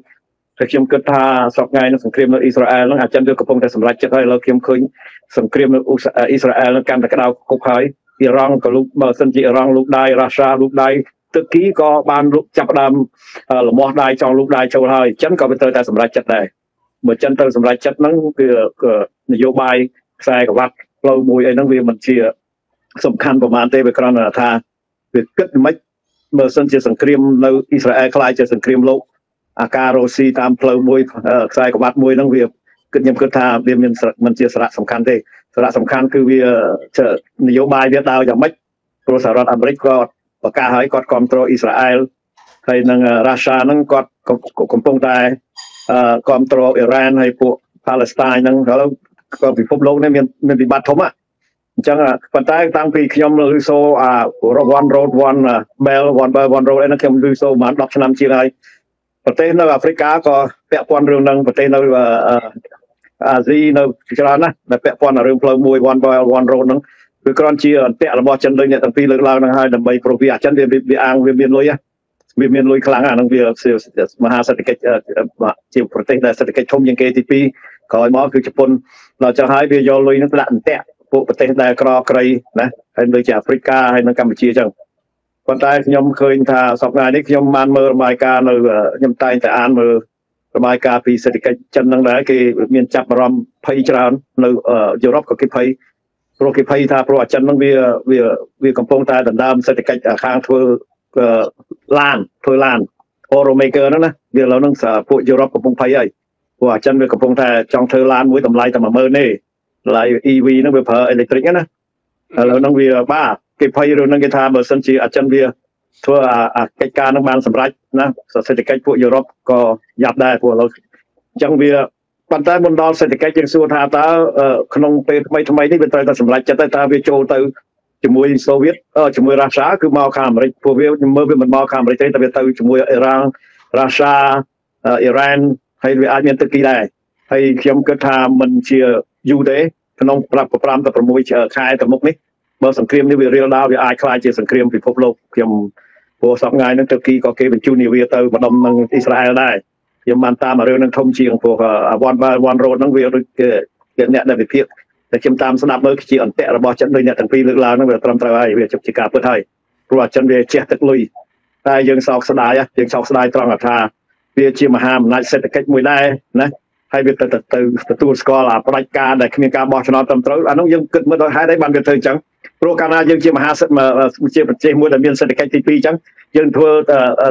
าเขียมเกิดท่าสอบไงนั่งสังเครียมอิสราเอลนั่งอาจารย์ด้วยกระพงแต่สำหรับจะให้เราเขียมคืนสังเครียมอิสราเอลนั่งการตะกร้าวกุกไฮอิรังกับลูกเบอร์สันจิอิรังลูกได้ราชาลูกได้ตะกี้ก็บานลุกจับดำหลมอได้จองลุกได้เจ้าเลยฉันก็ไปเตยแต่สำหรับจัดได้เมื่อฉันเตยสำหรับจัดนั้นคือนโยบายใส่กับวัดเราบุยไอ้นักเรียนมันเชียสำคัญประมาณเตยไปคราวนาธาเกิดขึ้นไม่เมื่อสันเชียสังเครียมเราอิสราเอลคลายเชียสังเครียมโลกอาการโรซีตามเพลย์บุยใส่กับวัดบุยนักเรียนเกิดยมเกิดทาเรียนมันเชียสระสำคัญเตยสระสำคัญคือเวียเชิดนโยบายเวียดาวอย่างไม่ตัวสหรัฐอเมริกาประกาศให้กอดคอนโทรลอิสราเอลให้นางราชานั่งกอดกำปงได้คอนโทรลอิหร่านให้พวกปาเลสไตน์นั่งแล้วก็พิภพโลกเนี่ยมันมีบาดทมอ่ะจังอ่ะปัจจัยต่างปีขยมลุยโซอ่าวันโรดวันเบลวันเบลวันโรดไอ้นักขยมลุยโซมาดอกชนำชีไรประเทศในแอฟริกาก็แปะปนเรื่องนั่งประเทศในอาซีในอิสราเอลนะแต่แปะปนเรื่องเพลย์มวยวันเบลวันโรดนั่งคือกรอนเชียร์เตะระบอจันเลยเนี่ยตั้งปีเลิกลาวนั่งให้ดับใบโปรพิอาจันเวียนเวียนอ่างเวียนเวียนลอยอ่ะเวียนเวียนลอยคลังอ่ะนั่งเวียนเสียมหาเศรษฐกิจเจียวประเทศได้เศรษฐกิจชมยังเกติปีขอไอ้หมอคือญี่ปุ่นเราจะให้เวียนยอลอยนั่งตะเตะพวกประเทศได้กรอไกรนะให้เลยจากแอฟริกาให้นั่งกัมพูชีจังคนไทยยมเคยท่าสอบงานนี้ยมมันเมื่อระบายการเลยยมไทยแต่อ่านเมื่อระบายการปีเศรษฐกิจจันนั่งได้คือเวียนจับรำไพ่จราในยุโรปก็คือไพ่โปรกิภัยทาโปรอาจารย์มันเวียเวียเวียกำปงตาดันดามเศรษฐกิจข้างทัวล้านทัวล้านโอโรเมเกอร์นั่นนะเดี๋ยวเราต้องสาพวกยุโรปกำปงไพ่ไอ้พวกอาจารย์เวียกำปงตาจองเธอล้านไว้ตำไรตำมาเมื่อนี่ลายอีวีนั่งเวียเพออิเล็กทริกนะเราต้องเวียบ้ากิภัยเรานั่งกิทาเบอร์สันจีอาจารย์เวียทัวกิจการนักบังสำรัจนะเศรษฐกิจพวกยุโรปก็ยับได้พวกเราจังเวียปัจจัยบนดอลเศรษฐกิจยังสู้ทาตาขนมเป็ดไม่ทำไมนี่เป็นไตรตาสำหรับจะได้ตาเวโจเตอร์จมวยโซเวียตเออจมวยรัสเซียคือมาคามอะไรพวกเวียเมื่อเป็นมันมาคามอะไรแต่เป็นตาจมวยอิรังรัสเซียอิหร่านให้เวียอาเมียนตุรกีได้ให้เขียมกระทามันเชียยูเดขนมปรับปรามแต่ประมวยคลายแต่มุกนี้เมื่อสังเครียมนี่เวียเรียลดาวเวียอาคลายเจสังเครียมผิดพบโลกเขียมโบสับงานนั่นตุรกีก็เกเป็นจูเนียเวียเตอร์มาดมนั่งอิสราเอลได้ยมันตามมาเรื่องนั้นทมเชียงพวกวันวันโรดนั่งเวียร์เกิดเนี่ยได้ไปเพียบแต่เชียงตามสนับเมื่อขี้อ่อนแตะระบอบฉันเลยเนี่ยตั้งปีเลือกลาวนั่งเวียร์ตรำตรายเวียร์จับจิกาเพื่อไทยเพราะว่าฉันเวียร์เจี๊ยตะลุยแต่ยังสอกสลายยังสอกสลายตรองอัตราเวียร์เชียมหามนายเศรษฐกิจมวยได้นะให้เวียร์ตัดตัวตัดตัวสกอร์ปรายการได้มีการบอชนอตรำตรายอันนั้นยังเกิดเมื่อตอนให้ได้บันเกิดเธอจังโปรการนายังเชียมหาเศรษฐมาเชียมเชียมมวยแต่เวียร์เศรษฐกิจที่ปีจังยังทัวร์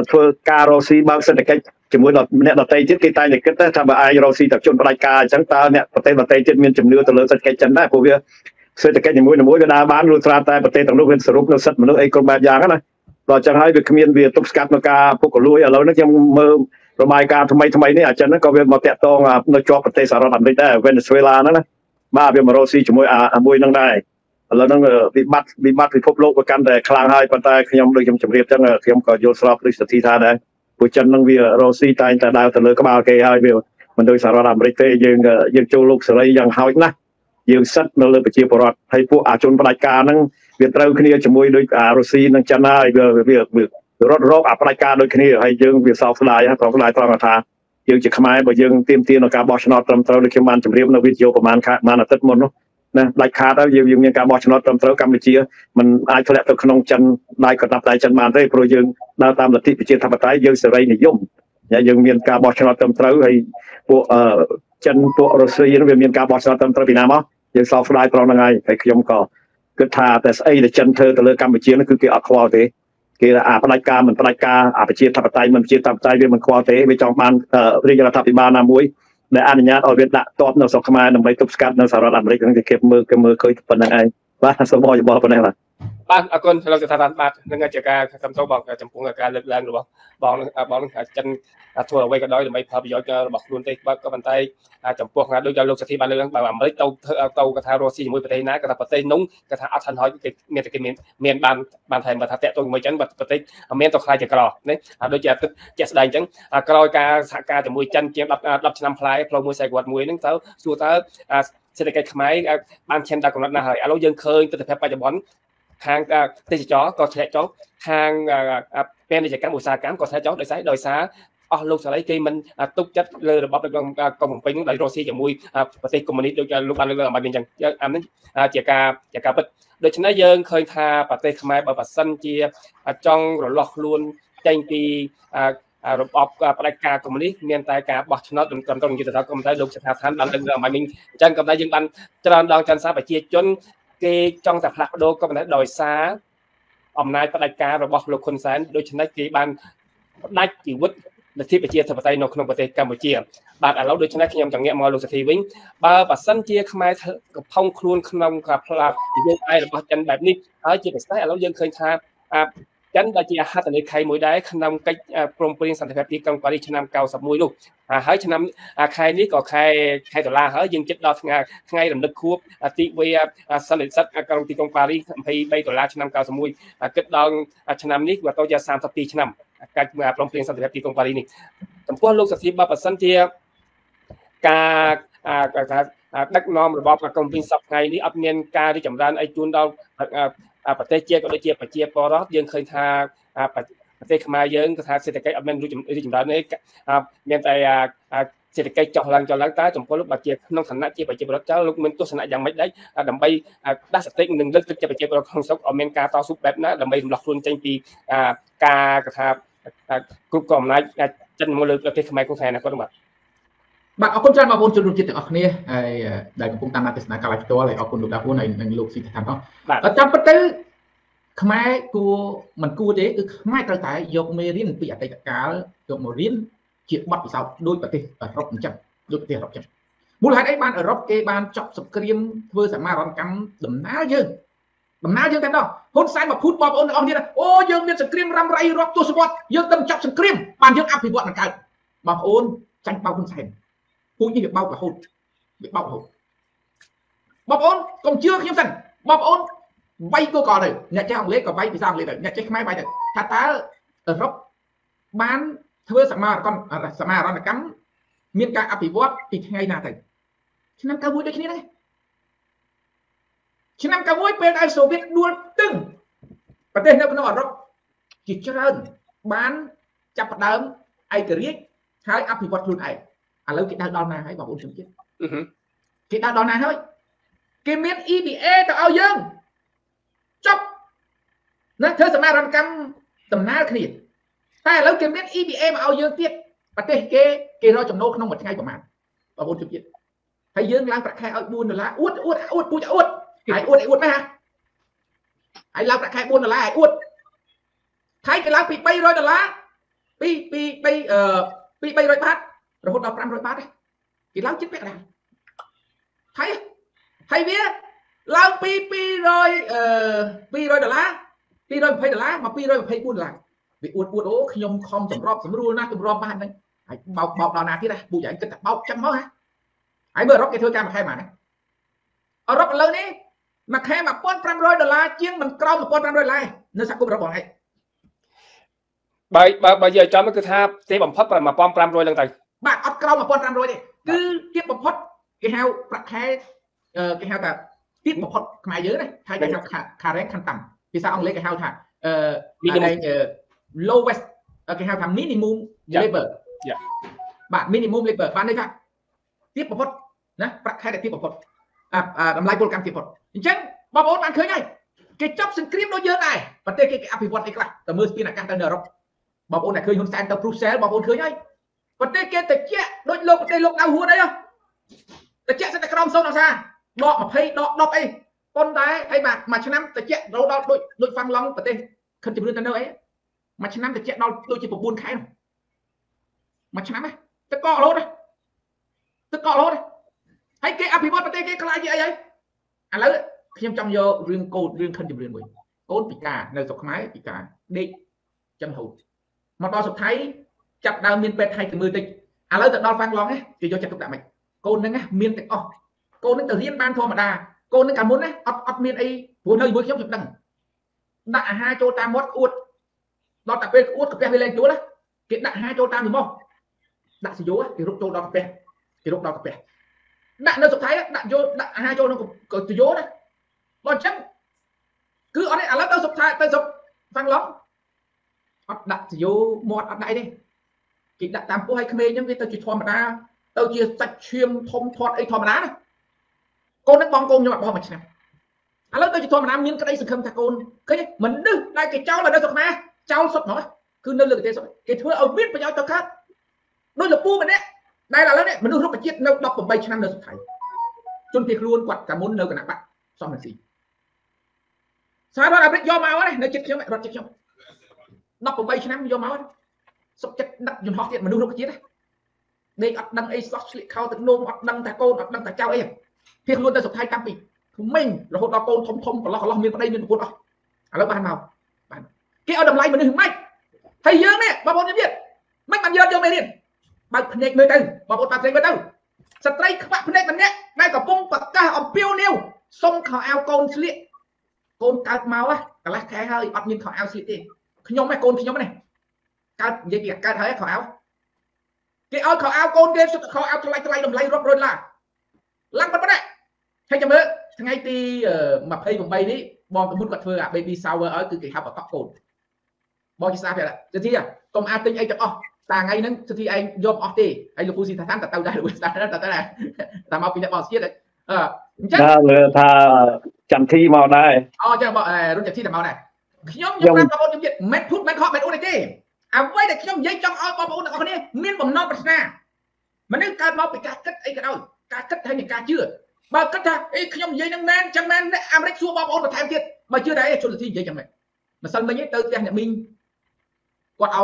ทัวร์การโรซีบางเศรษฐกิจจมูกเราเนี่ยเราเตยจิตกีตาเนี่ยก็ได้ทำแบบไอเราซีตักจนรายการจังตาเนี่ยประเทศเราเตยจิตมีจำเนื้อตัวเลือดสัตว์แก่จันได้พวกเวียเศรษฐกิจจมูกจมูกเวลาบ้านรูตราตายประเทศต่างโลกเป็นสรุปเราสัตว์มนุษย์ไอกรมแบบยากันนะเราจะให้เวียเมียนเวียตุสกัดมากาพวกกลุ่ยเราเนี่ยยังมือระบายการทำไมทำไมเนี่ยอาจจะนั้นก็เวียมาแตะต้องในจอประเทศสหรัฐอเมริกาเวเนซุเอลานั่นนะบ้าเวียมาเราซีจมูกอาอามวยนั่งได้ แล้วนั่งวิบัติวิบัติพิภพโลกประกันแต่คลางหายปัตตาขยมโดยยมจำเรียบจังขยมก่อโยสลาบริสติธานะผู้จันนั่งวิ่งโรซี่ตายแต่ดาวแต่เลือกบ่าวเกย์หายเบลมันโดยสารามริเตยังยังโจลูกสลายยังหายนะยังสัตว์นั่งเลือกไปเชียร์ปลอดให้ผู้อาชญประการนั่งเวียดเต้าขึ้นจมูกโดยอาโรซี่นั่งจันนาเบลเบลเบลรถรถอัปรายการโดยขึ้นให้ยังเวียดสาวสลายสาวสลายตลอดทางยังจะขมายบ่ยังเตรียมเตรียมในการบอชนอตรำเต้าโดยขึ้นมันจำเรียบในวิทยุประมาณค่ะมานัดตัดมนุนะรายคาแล้วยืมยืมเงินการบอชนอตรำเต้ากรรมเชียมันอายแผลตะขนงจันนายกนับนายจันมาได้โปรยืมนาตามหลักที่พิจารณาธรรมไตรยืมเสรีนิยมเนี่ยยืมเงินการบอชนอตรำเต้าให้พวกเอ่อจันพวกรัสเซียยืมเงินการบอชนอตรำเต้าปีนาหม้อยืมสาวลายตรองยังไงไอ้ขยมก่อเกิดทาแต่ไอ้เด็กจันเธอแต่เลิกกรรมเชียนั่นคือเกี่ยวกับควอเตเกี่ยวกับอาปรายการเหมือนปรายการอาพิจารณาธรรมไตรมันพิจารณาธรรมไตรเรื่องมันควอเตไปจองมันเอ่อเรียกรัฐบิดานามุ้ยในอันนี้เอาเวลาตอบนสกมาหนึ่งใบตุ๊กสกัดนสารอันเล็กนั่งจะเก็บมือเก็บมือเคยปนังไอ้บ้านสมอจะบอกปนังล่ะบ้านอากุลเราจะทำบ้านนั่งเจอการทำโต๊ะบอกจำพงกับการเล่นแรงหรือว่าบอกบอกจันทัวร์ไว้ก็ได้หรือไม่พาไปย้อนบอกรุนเตะก็มันไต่จำพวกนั้นโดยจะลงสถิบันเรื่องแบบว่าไม่เตาเตากระทะโรซีมวยประเทศนั้นกระทะประเทศนุ้งกระทะอัฐันหอยเมียนตะเกียบเมียนบานบานไทยมาทะแตะตัวมวยจันประเทศเมียนตะคลายจะกรอเนี่ยโดยจะจะแสดงจังกรอยการสักการจะมวยจันเกียบรับชนะพลายพลมวยใส่กวดมวยนั่งเท้าสู้เท้าเศรษฐกิจขมายบางเช่นดาวของรัฐนาหายเรายังเคยแต่แพ้ไปจะบอลทางเตะจ้อก็แฉะจ้อทางเป็นในจัดการอุตสาหกรรมก็แฉะจ้อโดยสายโดยสาอ๋อลูกสาวไอ้ที่มันตุ๊กจัดเลยระบบการกองของเป็นในรัสเซียจะมวยประเทศคอมมิวนิสต์โดยการลูกบ้านเรื่องมันเป็นอย่างอันนั้นเกี่ยวกับเกี่ยวกับโดยชนะเยินเคยทาประเทศขมายแบบปัตสันเจียจ้องหลอกลวงใจปีระบบปรายการคอมมิวนิสต์เมียนตายการบอชนอตจนกำลังยืนต่อคอมมิวนิสต์ลูกสาวท่านหลังเรื่องมันเป็นจังกำลังยืนบันจราจรจันทร์สาบเจียจนเกยจ้องแต่ผลักโดก็มันโดยสาอำนาจปรายการระบบลูกคนสารโดยชนะเกยบันได้กี่วุฒิในที่ประเทศธรรมไตนกนมประเทศกัมพูชีบาดเราโดยชนะขยมจังเงี้ยมอลูสตีวิ่งบาปัสสันเจียขมายกับพองครูนขนมกับพลาบเยื่อไอหรือบาดจันแบบนี้เฮ้ยจีบสายเรายังเคยทาจันดาจีอาฮาแต่ในใครมวยได้ขนมกับกรมปริญญาสันติภาพที่กัมพูชีชนะเก่าสมุยลูกเฮ้ยชนะใครนี้ก็ใครใครตัวลาเฮ้ยยังเจ็ดดาวทั้งไงทั้งไงลำลึกคูบตีเวียสันติสัตย์กัมพูชีกัมพูชีไปไปตัวลาชนะเก่าสมุยเกิดดาวชนะนี้กว่าตัวจะสามสิบปีชนะการเมืองปลอมเปลี่ยนสันติภาพที่กรุงปารีสสำคัญโลกสันติภาพปัจจุบันที่การดักนอมระบบการกำลังสับไงนี้อัพเนียนการที่จำรันไอจูนเราประเทศเจียก็ได้เจียประเทศปอร์ยังเคยทาประเทศขมายเยอะก็ทาเศรษฐกิจอัพเนียนรู้จำรู้จำรันนี้เมียนแต่เศรษฐกิจจอหลังจอหลังตาสำคัญลูกประเทศน้องฐานะเจียประเทศปอร์เจ้าลูกมันตัวฐานะยังไม่ได้ดับไปด้านสเต็กหนึ่งเลือกจะประเทศปอร์ของสกอเมนกาต่อสู้แบบนั้นดับไปหลอกลวงใจปีกากระทากลุ่มกองนายจันทร์มลประเทศขมายของไทยนะก็ต้องแบบบัดออกคนจันทร์มาพูดจุดรุ่งจิตถึงออกเนี่ยได้กับพวกตามมาติสนาการตัวอะไรออกคนดูดาวพูดในในลูกศิษย์ทำเขาแล้วจำประตูขมายกูมันกูเด็กคือขมายตั้งแต่ยกเมรินปีอัตยการยกเมรินเกี่ยวบัดสาวด้วยประเทศรบจับด้วยประเทศรบจับมูลหายได้บ้านรบเกบ้านจับสกรีมเพื่อสามารถรังกำดมน้าเยอะดมน้าเยอะแต่เนาะคนสายมาพูดบอกโอนออกเนี่ยนะโอ้ยงเรียนสกรีมรำไรรบตัวสปอร์ตยงตั้มจับสกรีมบ้านยงอัพพิบัติมันกันบอกโอนจังเบาคนสายพูดยิ่งเบากับหุ่นเบาหุ่นบอกโอนกองเชื่อเข้มสันบอกโอนใบกูก่อนเลยเนี่ยเจ้าของเล็กกับใบพิซซ่าเลยเนี่ยเนี่ยเจ้าไม่ใบเลยถ้าตาลบบ้านเธอสามารถก้อนสามารถรันกัมมีการอภิวัตอีกไงนาถึงฉันนำกาวไว้ได้แค่นี้เลยฉันนำกาวไว้เป็นไอโซเวียตด้วนตึ้งประเทศนั้นเป็นอะไรรึจิตเจริญบ้านจับประเดิมไอเกลียดใช้อภิวัตรุ่นไออะไรกิจดาวดอนนายให้บอกอุ่นถึงกิจกิจดาวดอนนายเฮ้ยกิจมีอีบีเอต่อเอาเยอะจบนั่นเธอสามารถรันกัมตำนานขนิดแต่แล้วเกมเล่น อี บี เอ มาเอาเยอะเทียบประเทศเกเกเราจำโน้ขนมหมดง่ายกว่ามันประมูลจุดยืนให้เยอะล้างประแคเอาบูนหรือละอุดอุดอุดปูจะอุดไออุดไออุดไหมฮะไอล้างประแคบูนหรือละไออุดไทยกับล้างปีไปร้อยหรือละปีปีไปเอ่อปีไปร้อยบาทเราหดเอากรัมร้อยบาทเลยกี่ล้างจิ้มไปกันไทยไทยเบี้ยล้างปีปีร้อยเอ่อปีร้อยหรือละปีร้อยไปหรือละมาปีร้อยไปบูนหลังไปอวดอวดโอ้ขยมคอมสำรอบสำรูนะสำรอบบ้านนั่นไอ้เบาเบาดาวนาที่ไรปูใหญ่ก็จะเบาจังมั้งฮะไอ้เบอร์ร็อกแกเธอจ้ามาใครมาเนี่ยเอาร็อกกันเลยนี่ มาแค่มาป้อนแปมร้อยดอลลาร์เจียงมันกล้ามาป้อนแปมร้อยไรเนื้อสักกุมเราบอกให้ใบใบใบเยอะจอมก็คือท่าเตะบอมพอดไปมาป้อนแปมร้อยต่างๆบ้าอัดกล้ามาป้อนแปมร้อยนี่คือเจี๊ยบบอมพอดแกเฮาประแค่เออแกเฮาแต่ติดบอมพอดขายเยอะเลยไทยแกเฮาขาแรงขั้นต่ำพิซซ่าองเล็กแกเฮาถ่าเอออะไรเออ lowest แกเฮาทำ minimum labor บ้า minimum labor บ้านได้ค่ะเจี๊ยบบอมพอดนะประแค่แต่เจี๊ยบบอมพอดอ่าอ่าทำลายโปรแกรมเจี๊ยบบอมพอดเช่นบอลมันเคยไงเกย์จับสินครีมเราเยอะไงประเทศเกย์อภิวัตอีกละแต่เมื่อปีหน้าการเดินเรือรบบอลน่ะเคยยุ่งแซนต์แต่ปรุเซลบอลเคยไงประเทศเกย์แต่เจ้าโดยโลกประเทศโลกดาวหัวได้แล้วแต่เจ้าแต่กระรองโซนอ่ะซะดอกมาให้ดอกดอกไอ้ต้นได้ไอ้แบบมาชนะแต่เจ้าเราเราโดยโดยฟังร้องประเทศขึ้นจุดนึงแต่เนื้อไอ้มาชนะแต่เจ้าเราโดยจิตปกบุญใครมาชนะไหมตะกอรถเลยตะกอรถเลยให้เกย์อภิวัตประเทศเกย์กลายยังไงอ่ะแล้วขยำจำโยเรื่องโกดเรื่องคันจำเรื่องไว้โกดปีกาในศกไม้ปีกาเด็กจำหูมาตอนสุดท้ายจับดาวเมียนเป็ดไทยถึงมือติอ่ะแล้วแต่ดาวฟังร้องไงจะโยจับตุ๊กตาไหมโกดนั่งไงเมียนติอ๋อโกดนั่งแต่เรียนบ้านโทมาดาโกดนั่งการมุ้นไงอัดอัดเมียนไอ้หัวเนยหัวเขียวจุดดังด่าห้าโจตามวัดอุดดาวตะเปอุดกับแปะไปแรงจุดละเกดด่าห้าโจตามถึงมองด่าสิโย่เกดรุกโจดาวกับแปะเกดรุกดาวกับแปะดักในสุดท้ายดักโยดักฮาโยนก็จะโยนะบอลชั้นคืออันนี้แล้วตัวสุดท้ายตัวสุดฟังล้อมดักจะโยมอดอันไหนดิกิดักตามผู้ให้เขมรยังกิตัวจีทอมมาตัวจีสักเชียมทอมทอดไอทอมมานะโกนนักบอลโกงยังแบบบอลมาชนะแล้วตัวจีทอมมาเนี่ยก็ได้สุดคำตะโกนคือเหมือนนึกได้กิเจ้าเลยได้สุดมาเจ้าสุดหน่อยคือเนื้อเลือดเตะสุดกิเธอเอาบิดไปเอาตัวคัดด้วยหลับปูมันเนี่ยได้แล้วเนี่ยมันดูรูปประจิตเราดอกผมใบชนะเนื้อสุดท้ายจนเพียงล้วนกวัดกระมุนเนื้อกันหนักปะสองพันสี่สายพระอาทิตย์ย่อมเอาเนี่ยเนื้อจิตเขียวไหมรถจิตเขียวดอกผมใบชนะย่อมเอาสกจัดนักยุนฮอกเทียนมันดูรูปประจิตได้อัดดังไอ้สกสลิเข้าแต่โนมอัดดังแต่โกนอัดดังแต่เจ้าเองเพียงล้วนเนื้อสุดท้ายตั้งปีทุ่มเม่งเราโคตรเราโกนทมทมเราเราเมียนประเดี๋ยวโคตรเอาแล้วบ้านเราบ้านแกเอาดำไล่มันถึงไม่ไทยเยอะเนี่ยบ้าบอลเยอะไม่มันเยอะเยอะไม่เนี่ยบางพเนกไม่ตึงบางคนปากเซ็งไม่ตึงสไตร์บางพเนกมันเนี้ยได้กับปุ้งปากกาอมเปียวเนียวทรงข่าวแอลกอลสลิโกนการเมาวะแต่ละแค่เฮ้ยอดยินข่าวแอลสลิเองขยมไม่โกนขยมไม่เนี่ยการเยียดการเฮ้ยข่าวแอลเกี่ยวข่าวแอลกอลเดี๋ยวสุดข่าวแอลจะไล่จะไล่ลมไล่รบรนล่ะลังมันไม่ได้ให้จำเบอทั้งไงตีมาเพย์ผมใบนี้บอลกับมุดกัดเฟือเบบี้ซาวเวอร์เออคือเกี่ยวกับก๊อกโกนบอลกิซาเพียละจะที่อะกรมอาติงไอจับอ๋อต่างไงนั้นที่ไอ้ยอมออกตีไอ้ลูกผู้สิทธิ์ท่านตัดเตาได้หรือตัดได้ตัดได้แต่มาปีนี้บอลเสียเลยเออได้เลยถ้าจำที่มาได้อ๋อจะบอกเออรู้จักที่แต่มาได้ยอมยอมรับตะโกนยอมเย็ดเม็ดพุทธเม็ดข้อเม็ดอุ้ยตีเอาไว้แต่ยอมเย็ดจ้องเอาบอลบอลเอาคนนี้เมียนผมนอกประชามันนึกการมาปีกากัดไอ้กันเอาการกัดให้หนึ่งการเชื่อมากัดท่าไอ้ยอมเย็ดนั่งแมนจังแมนเนี่ยอเมริกซัวบอลบอลมาแทนเทียดมาเชื่อได้ชนที่เย็ดจังเลยมาสั่งมาเย็ดเติมแต่เนี่ยมิงกอดเอา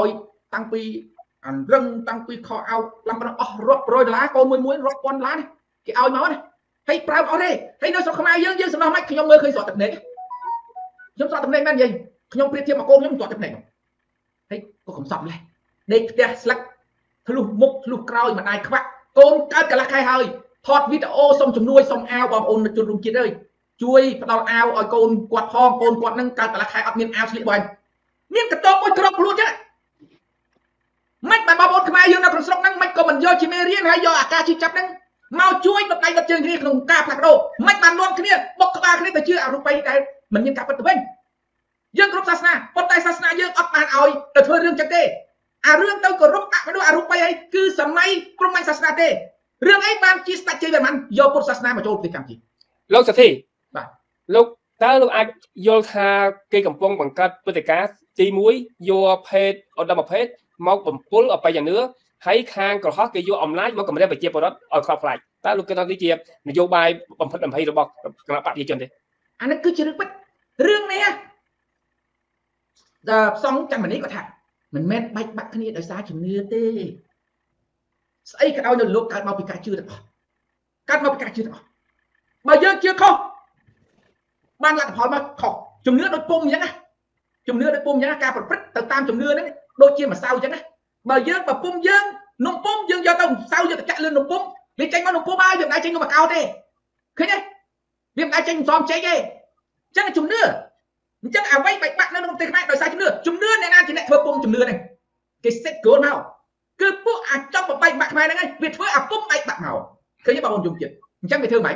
ตั้งปีเรื่องตั้งปีขอเอาลำบากอ๋อรบรอยล้าโกนมวยมวยรบบอลล้าเนี่ยกี่เอามาเนี่ยให้ปลาเอาได้ให้น้อยสกมาเยอะเยอะสำหรับไม่ขยมมือเคยสอดตัดเนยขยมสอดตัดเนยแม่นยังขยมเปรียบเทียบมาโกนขยมสอดตัดเนยให้ก็ขมสับเลยเด็กเด็กสลักทะลุมุกทะลุกราวมันได้ครับโกนการกระลาใครเฮ้ยถอดวิดีโอส่งจำนวนส่งแอลบอลโอนมาจุดรุมกินเลยช่วยพลังแอลอ่อยโกนกวาดทองโกนกวาดนั่งการกระลาใครอัดเนียนแอลสลิดบอลเนียนกระโจมกระโดดรู้ใช่ไม่มาบอลทำไมยังนักกระสอบนั่งไม่ก็มันย่อชิเมเรียนให้ย่ออากาศชี้จับนั่งมาช่วยแบบไหนแบบเชิงที่นี่ขนมกาผักโดไม่มันล้วนที่นี่บกกาที่นี่แต่เชื่อเอาไปได้มันยังกลับมาตัวเองยังกรุ๊ปศาสนาปนไตศาสนายังอัดปานเอาแต่เธอเรื่องจังเต้อาเรื่องเต้ากรุ๊ปอะไม่รู้อารู้ไปไอ้คือสมัยกรุ๊ปมันศาสนาเต้เรื่องไอ้บางจีสตัดเจแบบมันย่อปนศาสนามาโจมตีกันทีโลกสัตย์โลกถ้าโลกอาโยธาเกี่ยกับวงบังคับปฏิการจีมุ้ยโยเพศอดามเพศมองผมปุ้นออกไปอย่างเนื้อให้คางกระทบกับโยอมไลน์มองกับไม่ได้ไปเจี๊ยบปอดออกคลาบไหลตาลูกกระทบที่เจี๊ยบนโยบายบัมพัดบัมเพย์ระบอกกระปัดยี่จนเลยอันนั้นคือเรื่องเป็นเรื่องนี้ฮะสองจังมันนี้ก็ถ่ายมันแม่นใบบักนี่โดยสารถึงเนื้อเต้ไอ้กระเอาโยนลูกการมาปีกาชื่อต่อการมาปีกาชื่อต่อมาเยอะเจี๊ยบเขาบ้านหลังพอมาขอจุ่มเนื้อโดยปุ่มยังไงจุ่มเนื้อโดยปุ่มยังไงการปลดปลิดตามจุ่มเนื้อนั้นđôi chia mà sao chứ nè mà dương mà pung dương nông pung dương do tao sao giờ chạy lên nông pung để tránh nó nông pung bao giờ nãy tránh nó mà cao thế, thế nhá เรียกไอ้เจงซอมเจ๊เย่จังจุ่มเนื้อจังเอาไว้ไปปักนั่นลงเตะไปโดยสายจุ่มเนื้อจุ่มเนื้อในงานจีนเนี่ยเธอปุ่มจุ่มเนื้อเนี่ยเกิดเซ็ตเกิดเมาคือพวกอาจ้องไปปักไปนั่นไงเบียดเพื่ออาปุ่มไปปักเมาเคยยังบอกคนจุ่มจิตจังไปเธอไหม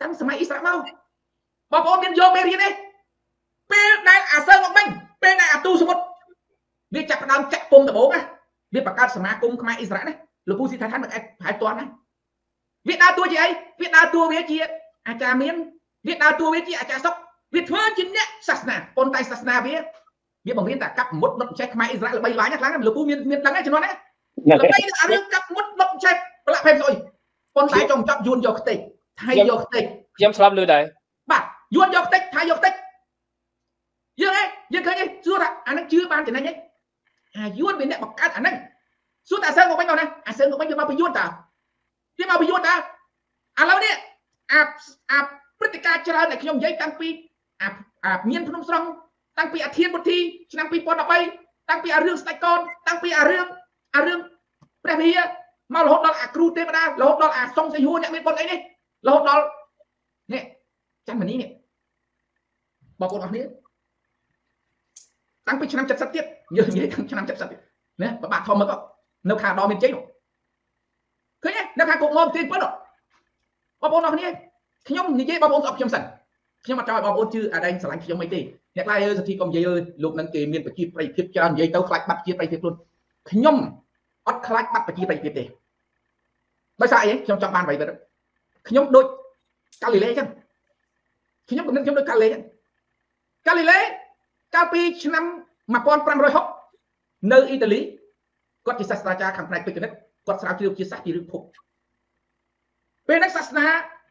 ตั้งสมัยอิสระเมาบอกว่าเรียนโยเมรีเนี่ยเป็นนายอาเซอร์ของมันเป็นนายอาตูสมุทรเรียกจับประดามจับปุ่มตะโบงนะเรียกประกาศสมาคมขมายอิสระเนี่ยหลวงปู่ศิษย์ท่านแบบหายตัวนะเวียดนามตัวใหญ่เวียดนามตัวเวียจีอาจารย์เมียนเวียดนามตัวเวียจีอาจารย์ซอกเวียดเพื่อจินเนี่ยศาสนาปนไตศาสนาเวียเวียบางเวียแต่กับมดนกแจ็คขมายอิสระหรือใบไม้ยักษ์ล้างหลวงปู่เมียนเมียนดังไงจำนวนนะหลวงปู่อะไรกับมดนกแจ็คประหลาดเพลินเลยปนไตจงจับยูนโยกติไทยโยกติย้ำสลับเลยได้บ้ายูนโยกติไทยโยกติยังไงยังเคยยังสู้ละอันนั้นชื่อบ้านจะนั่นยังยูนเป็นเนี่ยประกาศอันนั้นสู้แต่เซิงของมันก่อนนะเซิงของมันจะมาไปยุ่นต่อที่มาไปยุ่นนะอ่ะแล้วเนี่ยอ่ะอ่ะพฤติการเจริญเนี่ยขยมย้ายตั้งปีอ่ะอ่ะเมียนพนมสรงตั้งปีอาเทียนบุตรทีตั้งปีปอนออกไปตั้งปีอาเรื่องสไตกอนตั้งปีอาเรื่องอาเรื่องประเพณีมาหลอกดอลอาครูเทวดาหลอกดอลอาทรงสยูเนี่ยเป็นบนไอ้นี่หลอกดอลเนี่ยจังแบบนี้เนี่ยบอกคนแบบนี้ตั้งปีชนะจับสัตย์เตี้ยเยอะย้ายตั้งชนะจับสัตย์เนี่ยประบาททอมมาก็นักข่าวดอมเป็นเจ๊หนูเคยเนี่ยนักข่าวกงมองตีนเปิ้ลหรอปอบอลคนนี้ขยมนี่เจ๊ปอบอลออกขยมสั่นขยมมาจอยปอบอลชื่ออะไรสลายขยมไม่ตีเนี่ยไรเออสักทีกองเยอะลูกนั่งเกมเมียนปะจีไปเทียบจานเยอะเต้าคลายบัตรจีไปเทียบรุ่นขยมอัดคลายบัตรปะจีไปเทียบเตะไม่ใช่ขยมจับบานไปแบบขยมโดยกาลิเล่จังขยมกับนั่งขยมโดยกาลิเล่จังกาลิเล่กาปีชนะมาปอนปรามรอยฮอกเนออิตาลีก็ที่ศาสนาจารย์คำไพรไปกันนั้นก็สาวที่เรียกที่ศาสนาที่เรียกพบเป็นนักศาสนา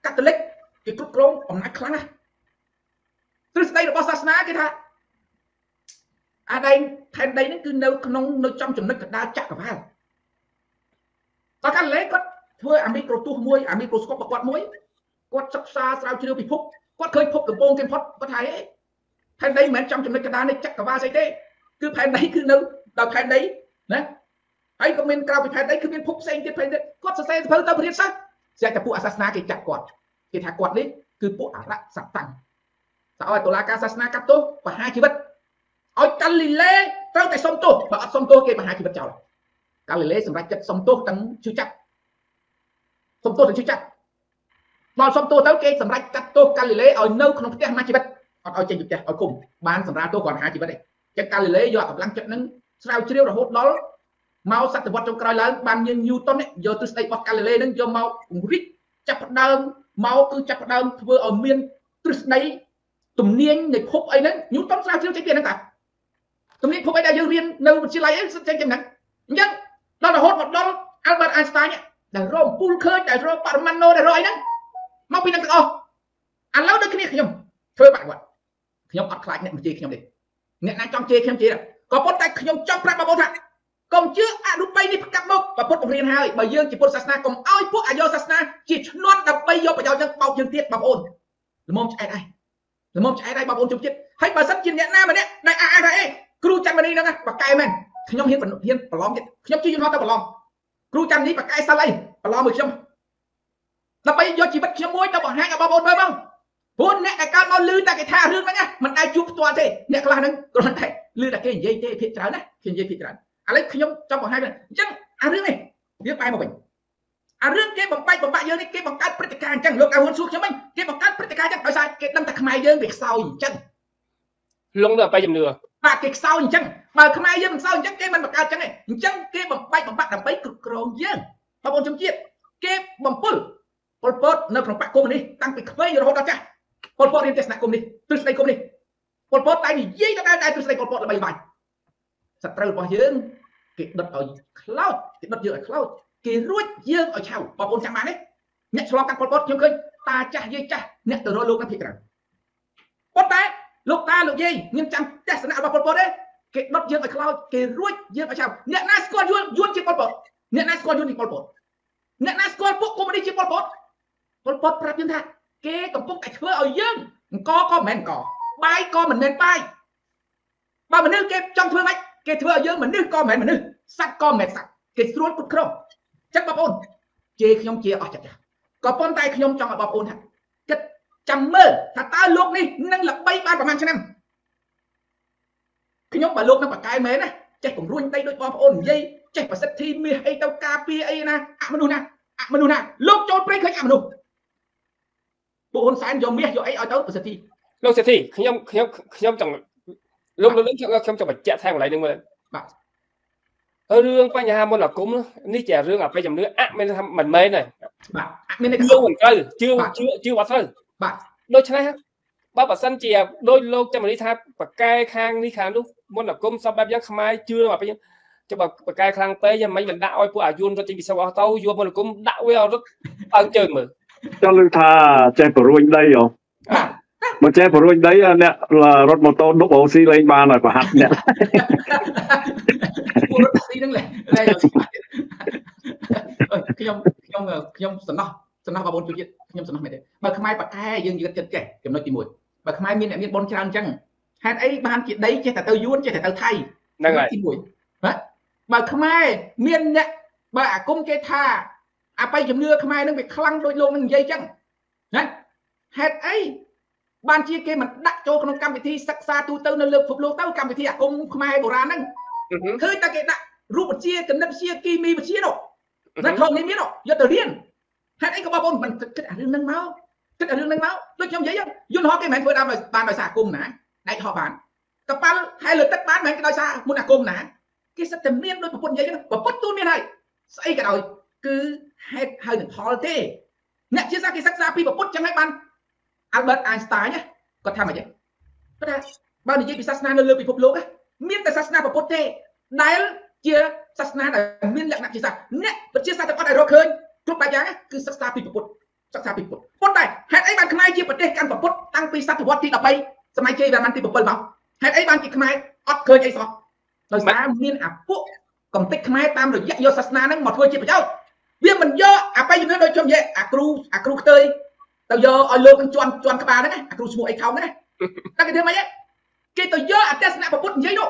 คาทอลิกที่กรุบกรองอำนาจครั้งนะทฤษฎีระบบศาสนากี่ท่าอะไรแทนใดนั่นคือเนื้อขนมเนื้อจำจำนึกกระดาษจักรพรรดิตอนการเล็กก็เพื่ออเมริกาตัวมวยอเมริกาสก๊อตประวัติมวยก็ศึกษาสาวที่เรียกที่พบก็เคยพบกับโป่งเกมพอดก็ไทยแทนใดเหมือนจำจำนึกกระดาษในจักรพรรดิใช่ไหมคือแทนใดคือเนื้อดาวแทนใดนะไอ้คอมเมนต์กล่าวไปแทนได้คือเป็นพบเซนที่แทนได้ก็จะเซนเพิ่มเติมเพิ่มซะจะจะผู้อาศาสนาเกิดจากกอดเกิดจากกอดนี่คือผู้อารักษ์สัตว์ต่างแต่เอาไอ้ตัวลากาศาสนากับตัวปะหาชีวิตเอากาลิเล่ตั้งแต่สมโตปะสมโตเกิดปะหาชีวิตเจ้ากาลิเล่สำหรับจัดสมโตตั้งชื่อจักรสมโตตั้งชื่อจักรตอนสมโตตั้งเกิดสำหรับจัดตัวกาลิเล่เอาเนื้อขนมเตี้ยมาชีวิตเอาเอาใจหยุดใจเอาคุมบ้านสำหรับตัวก่อนหาชีวิตเองจากกาลิเล่ยอดกำลังจัดนั้นสาวเชี่ยวระหดล้อเมาสัตว์วัดจงกลายแล้วบางยังยูต้นเนี่ยโยตุสไตปอกกาเลเล่นั่งโยเมาอุริกจับเดิมเมาคือจับเดิมเพื่อเอาเมียนตุสไตตุ่มเนียงในพบไอ้นั้นยูต้นสาวเชี่ยวใจเปลี่ยนต่างตุ่มเนียงพบไอ้ได้ยังเรียนในวิทยาลัยสัจจะจำนั้นยังเราได้โหดหมดเราอัลบั้มไอน์สไตน์เนี่ยได้ร่มปูนเคยได้ร่มปาร์มันโนได้ร่มไอ้นั้นมาปีนั้นต่ออันแล้วได้แค่นี้ขยมเธอแบบว่าขยมอัดคลายเนี่ยมันเจขยมเลยเนี่ยนายจองเจขยมเจอะก็ปนแต่ขยมจองพระมาบดกองเชื่ออนุไปในพระกำหนดประพฤติเรียนให้ใบเยื่อจิตพุทธศาสนากองเอาพวกอายศาสนาจิตนวลดับใบโยประโยชน์ยังเป่ายังเทียบแบบโอนหรือมองใจได้หรือมองใจได้แบบโอนจุดจิตให้ประสัตจิตเนี่ยหน้ามันเนี่ยได้อะไรครูจำมันนี่นะปากกายมันขยมเฮียนปนเฮียนปลอมจิตขยมชื่อยุนฮอตปลอมครูจำนี้ปากกายสไลปลอมมือขยมดับใบโยจิตบัดขยมมวยดับห้างแบบโอนไปบ้างพูดเนี่ยแต่การมาลื้อแต่กิท่าเรื่องมันไงมันได้จุบตัวเจเนี่ยกลางนั้นกลางไทยลื้อแต่เก่งเย่เย่พิจารณาเก่งเย่พิจารณาอะไรขยมจำบอกให้เลยจังอาเรื่องนี้เรื่องไปมาเป็นอาเรื่องเก็บบังไปบังไปเยอะนี่เก็บบังการปฏิการจังลงอาวุธสู้ใช่ไหมเก็บบังการปฏิการจังไปใส่เก็บตั้งแต่ขมายเยอะเด็กเศร้าอย่างจังลงเรือไปอย่างเรือปากเก็บเศร้าอย่างจังปากขมายเยอะมันเศร้าอย่างจังเก็บมันบังการจังไงจังเก็บบังไปบังไปดับไปกรุกรองเยอะพระบรมจงเกียรติเก็บบังปุ่นปนปนเนื้อของปากกลมนี่ตั้งไปขมายอยู่ระดับจ้าปนปนเรียนเทศนากลมนี่ตุสไนกลมนี่ปนปนตายนี่ยี่จะได้ได้ตุสไนปนปนระบายไปสัตว์เรือพอเยอะเกิดดัดเอาคลาวเกิดดัดเยอะคลาวเกิดรุ่ยเยอะเอาชาวปอบปนจังมาเนี่ยเนี่ยฉลองกันปนปนยังเคยตาจ่าเย่จ่าเนี่ยตัวน้อยลูกนั่นผิดกันปนตาลูกตาลูกเย่ยังจำแต่สนามปนปนเลยเกิดดัดเยอะเอาคลาวเกิดรุ่ยเยอะเอาชาวเนี่ยนักสกอร์ยุ่นยุ่นจีบปนปนเนี่ยนักสกอร์ยุ่นจีบปนปนเนี่ยนักสกอร์พวกกูไม่ได้จีบปนปนปนปนปรับยังไงเกิดกับพวกไอ้เพื่อเอาเยอะก็ก็เหม็นก็ใบก็เหม็นเหม็นใบใบเหม็นนี่เกิดจังเพื่อไหมเกิดเพื่อเยอะเหมือนนึกก็เหม็นเหมือนนึกสักก็เหม็นสักเกิดร้อนกุดคร่องจักรบอลเจี๊ยขยมเจี๊ยออกจากก็ปนไตขยมจังกับปนฮะ จำเมื่อถ้าตาโลกนี่นั่งหลับใบบ้านประมาณชั่นนั้นขยมป่าโลกนั่งปากกายเมนะใจผมรุ่นได้โดยความอ่อนเยใจประสิทธิมีให้เต้ากาปีไอ้นะอ่ะมาดูนะอ่ะมาดูนะโลกโจรไปเคยอ่ะมาดูบุคคลสารยอมเมียยอมไอ้เอาเต้าประสิทธิโลกเศรษฐีขยมขยมขยมจังโลกเรื่องขยมจังแบบแจ๊ะแทงอะไรนึงเลยเรื่องปัญหามันหลับกุ้มนี่แจกเรื่องอะไรจำเนื้ออ่ะไม่ได้ทำเหมือนเมย์หน่อยเรื่องเหมือนกันชื่อชื่อชื่อวัดเลยโดยใช่ไหมครับบ้าปัสสันเจียโดยโลกจำนิทานปากกายคางนิทานลูกมันหลับกุ้มสบายยักษ์ไม้ชื่อมาไปยังจะแบบปากกายคางเตยยังไม่เหมือนดาวไอ้พวกอายุนเราจะมีสวอตเต้าโยมมันหลับกุ้มดาวไอ้เราตั้งเจิดมือเจ้าลือท่าแจกปรุงได้หรอมาแจกปรุงได้เนี่ยรถมอเตอร์นกโอซีเลนบานหน่อยประหัตเนี่ยรถซีนั่นแหละอะไรอย่างนี้ขยมขยมขยมสนอสนอมาบนจุดยึดขยมสนอไม่ได้บางขมายปากแค่ยืนยืนกันเก่งเก็บน้อยตีมวยบางขมายมีเนี่ยมีบอลชานจังแฮนไอ้บ้านจิตได้เจ๊แต่เตายุ้นเจ๊แต่เตาไทยนั่งไงตีมวยฮะบางขมายมีเนี่ยบางกุ้งเจ๊ท่าอาไปจำเนื้อขมายนั่งไปคลั่งโดยลมนั่งใหญ่จังนะแฮนไอ้บ้านเจ๊เกมันดักโจขนมกรรมวิธีศักษาตูเตอร์นั่นเลือกฝุบโลเต้ากรรมวิธีอากุ้งขมายโบราณนั่งเคยตะเกตะรูปเชียกันนับเชียกีมีเชียหรอกนักทองนี่มีหรอกยอดเดียนฮันไอ้กบาบนมันกึศเรื่องนั่งเมากึศเรื่องนั่งเมาด้วยจำเยอะๆยุ่นฮอกไอ้แมนเพื่อดาวบานดอยสากุมนะในทอบานกับปานไฮเลือดตัดบ้านแมนกับดอยสามุนักกุมนะกิสเตเมียนโดยปนเยอะๆปนตู้นี่ไงไอ้กระดอยคือไฮไฮหนึ่งทอลเต้เนี่ยเชียซากิซักซาพี่ปนจังไอ้บ้านอัลเบิร์ตไอน์สไตน์เนี่ยก็ทำอะไรก็ได้บ้านนี้พิซซ่านั่นเลือกไปพบโลกอะมีแต่ศาสนาปกติได้เชื่อศาสนาแต่มีหลักนักจิตศาสตร์เนี่ยเป็นเชื่อศาสนาอะไรเราเคยทุกปัญญาคือศาสนาปิดปกติศาสนาปิดปกติปกติเหตุไอ้บางขมายเชื่อประเทศการปกติตั้งปีศาสตร์วัดที่ต่อไปสมัยเชื่อแบบมันที่ปกติบ้างเหตุไอ้บางกิจขมายอัดเคยใจสอบเราสามมีอ่ะพวกกลุ่มติดขมายตามหรือยักยศศาสนานั่งหมดเคยเชื่อพระเจ้าเรื่องมันเยอะอ่ะไปอยู่นั่นโดยชมเยอะอ่ะครูอ่ะครูเตยแต่เยอะอ่ะเลิกกันจวนจวนกระบาลนั่นไงครูสมุไอ้เขานั่นไงตั้งแต่เดิมมาเนี่ยcái tôi nhớ ở tết nào mà bút giấy đâu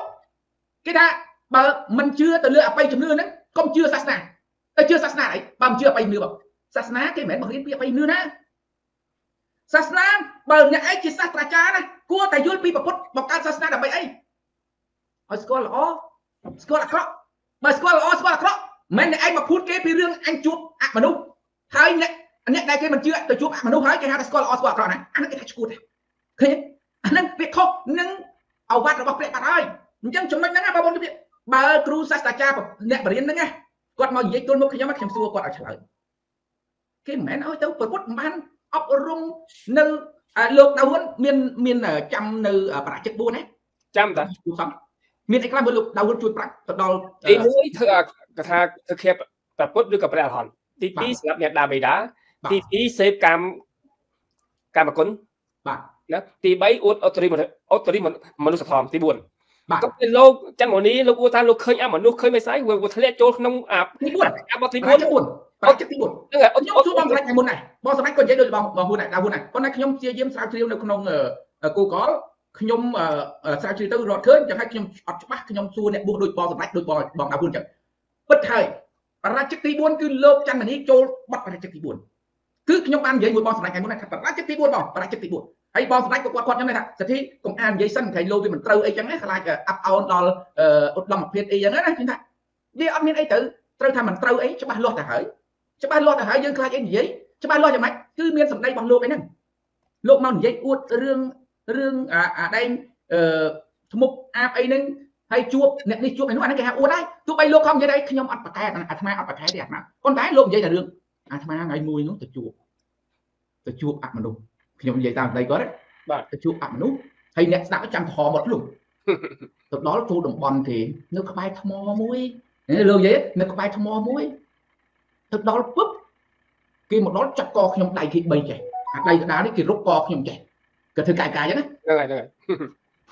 cái ta mà mình chưa từ lừa bay chấm lừa nè con chưa sát nà tôi chưa sát nà đấy bằng chưa bay lừa bằng sát nà cái mẹ bằng liên bia bay lừa nè sát nà bằng nhà ấy chỉ sát ra cha nè cua tài dối pi bằng bút bằng can sát nà là bay ấy ở school là o school là cọ mà school là o school là cọ mẹ nhà ấy mà phun cái pi riêng anh chụp à mà đúng thấy nhá anh nhá đây cái mình chưa tôi chụp à mà đúng thấy cái hai school là o school là cọ này anh cái thằng chụp này thấy anh đang việc không nângเอาวัดเราบอกเปรียบอะไรยังจำไม่ได้ไงบางคนที่บาร์ครูศาสตราจารย์เนี่ยเรียนนั่นไงกดมาอย่างตัวมุขยมักเข็มซัวกดเอาเฉลยกินแม่น้อยเต้าเปิดพุทธมันอบรุ่งหนึ่งโลกดาวน์มีนมีนจำหนึ่งประจักษ์บัวนะจำแต่ดูซ้ำมีนไอ้กล้ามบนโลกดาวน์จุดประจักษ์ดาวไอ้นู้ยเธอกระทาเธอแคบแต่พุทธด้วยกับประธานทีพีสลับเนี่ยดาบิดาทีพีเซฟกรรมกรรมกุลตีใบอุดออตรีมันออตรีมันมนุษย์ทอมตีบุญก็เป็นโลกจังหวะนี้โลกอุตานโลกเคยอ่ะเหมือนโลกเคยไม่ใช่เวอร์ทะเลโจน้องอาบตีบุญอาบตีบุญตีบุญเอาตีบุญนั่นแหละยกชูบอลสมัยบุญไหนบอลสมัยก่อนยัยโดยบอลบอลบุญไหนดาวบุญไหนตอนนั้นขยมเชียร์เยี่ยมสาวเชียวในขนมเออกูก็ขยมเออสาวเชียวตัวรอดเคยจะให้ขยมอัดจับขยมซูเนี่ยบุญโดยบอลสมัยโดยบอลบอลดาวบุญจังปัจจัยประจักษ์ตีบุญคือโลกจังหวะนี้โจบัดประจักษ์ตีบุญคือขยมอ่านยัยบุญบอลสมัยไงบุญไหนประจักษ์ตีบุญบอลประจักษ์ตีบุญไอ้บอลสไนก็กวาดยังไงนะสิที่กองอ่านยัยสั้นไข่โลวีมันเตาไอ้ยังไงขลายกับอับเอาดอลเอ่ออุดลำเพชรไอ้ยังไงนะจริงท่าเดี๋ยวอันนี้ไอ้ตื่นเตาทำมันเตาไอ้ชาวบ้านรอดแต่หายชาวบ้านรอดแต่หายยังขลายไอ้ยัยชาวบ้านรอดยังไงคือเมียนสำนักบางโลกไอ้นั่นโลกมันยัยอวดเรื่องเรื่องอ่าอ่าได้เอ่อสมุกอาไอ้นั่นให้จูบเนี่ยนี่จูบไอ้นู้นนั่นแกหาอวดได้ตัวไปโลกคอมยัยได้ขยมอัดปากแก่อัดทำไมอัดปากแก่เด็กนะคนไทยโลกยัยแต่เรื่องอัดทำไมไงมวยนู้นจะจูบจะจูบอัดมันดูขยมยัยตามใจก็ได้จูอับนุ๊กให้เนี่ยสาวจังคอหมดลูกตอนนั้นจูดบอลทีนึกไปทมอมุ้ยเนี่ยเรื่องยัยนึกไปทมอมุ้ยตอนนั้นปุ๊บกินหมดนั้นจับกอขยมไต่ขี้ใบใจไต่กระดาษนี่กินรบกอขยมใจเกิดถึงกายกายยังนะ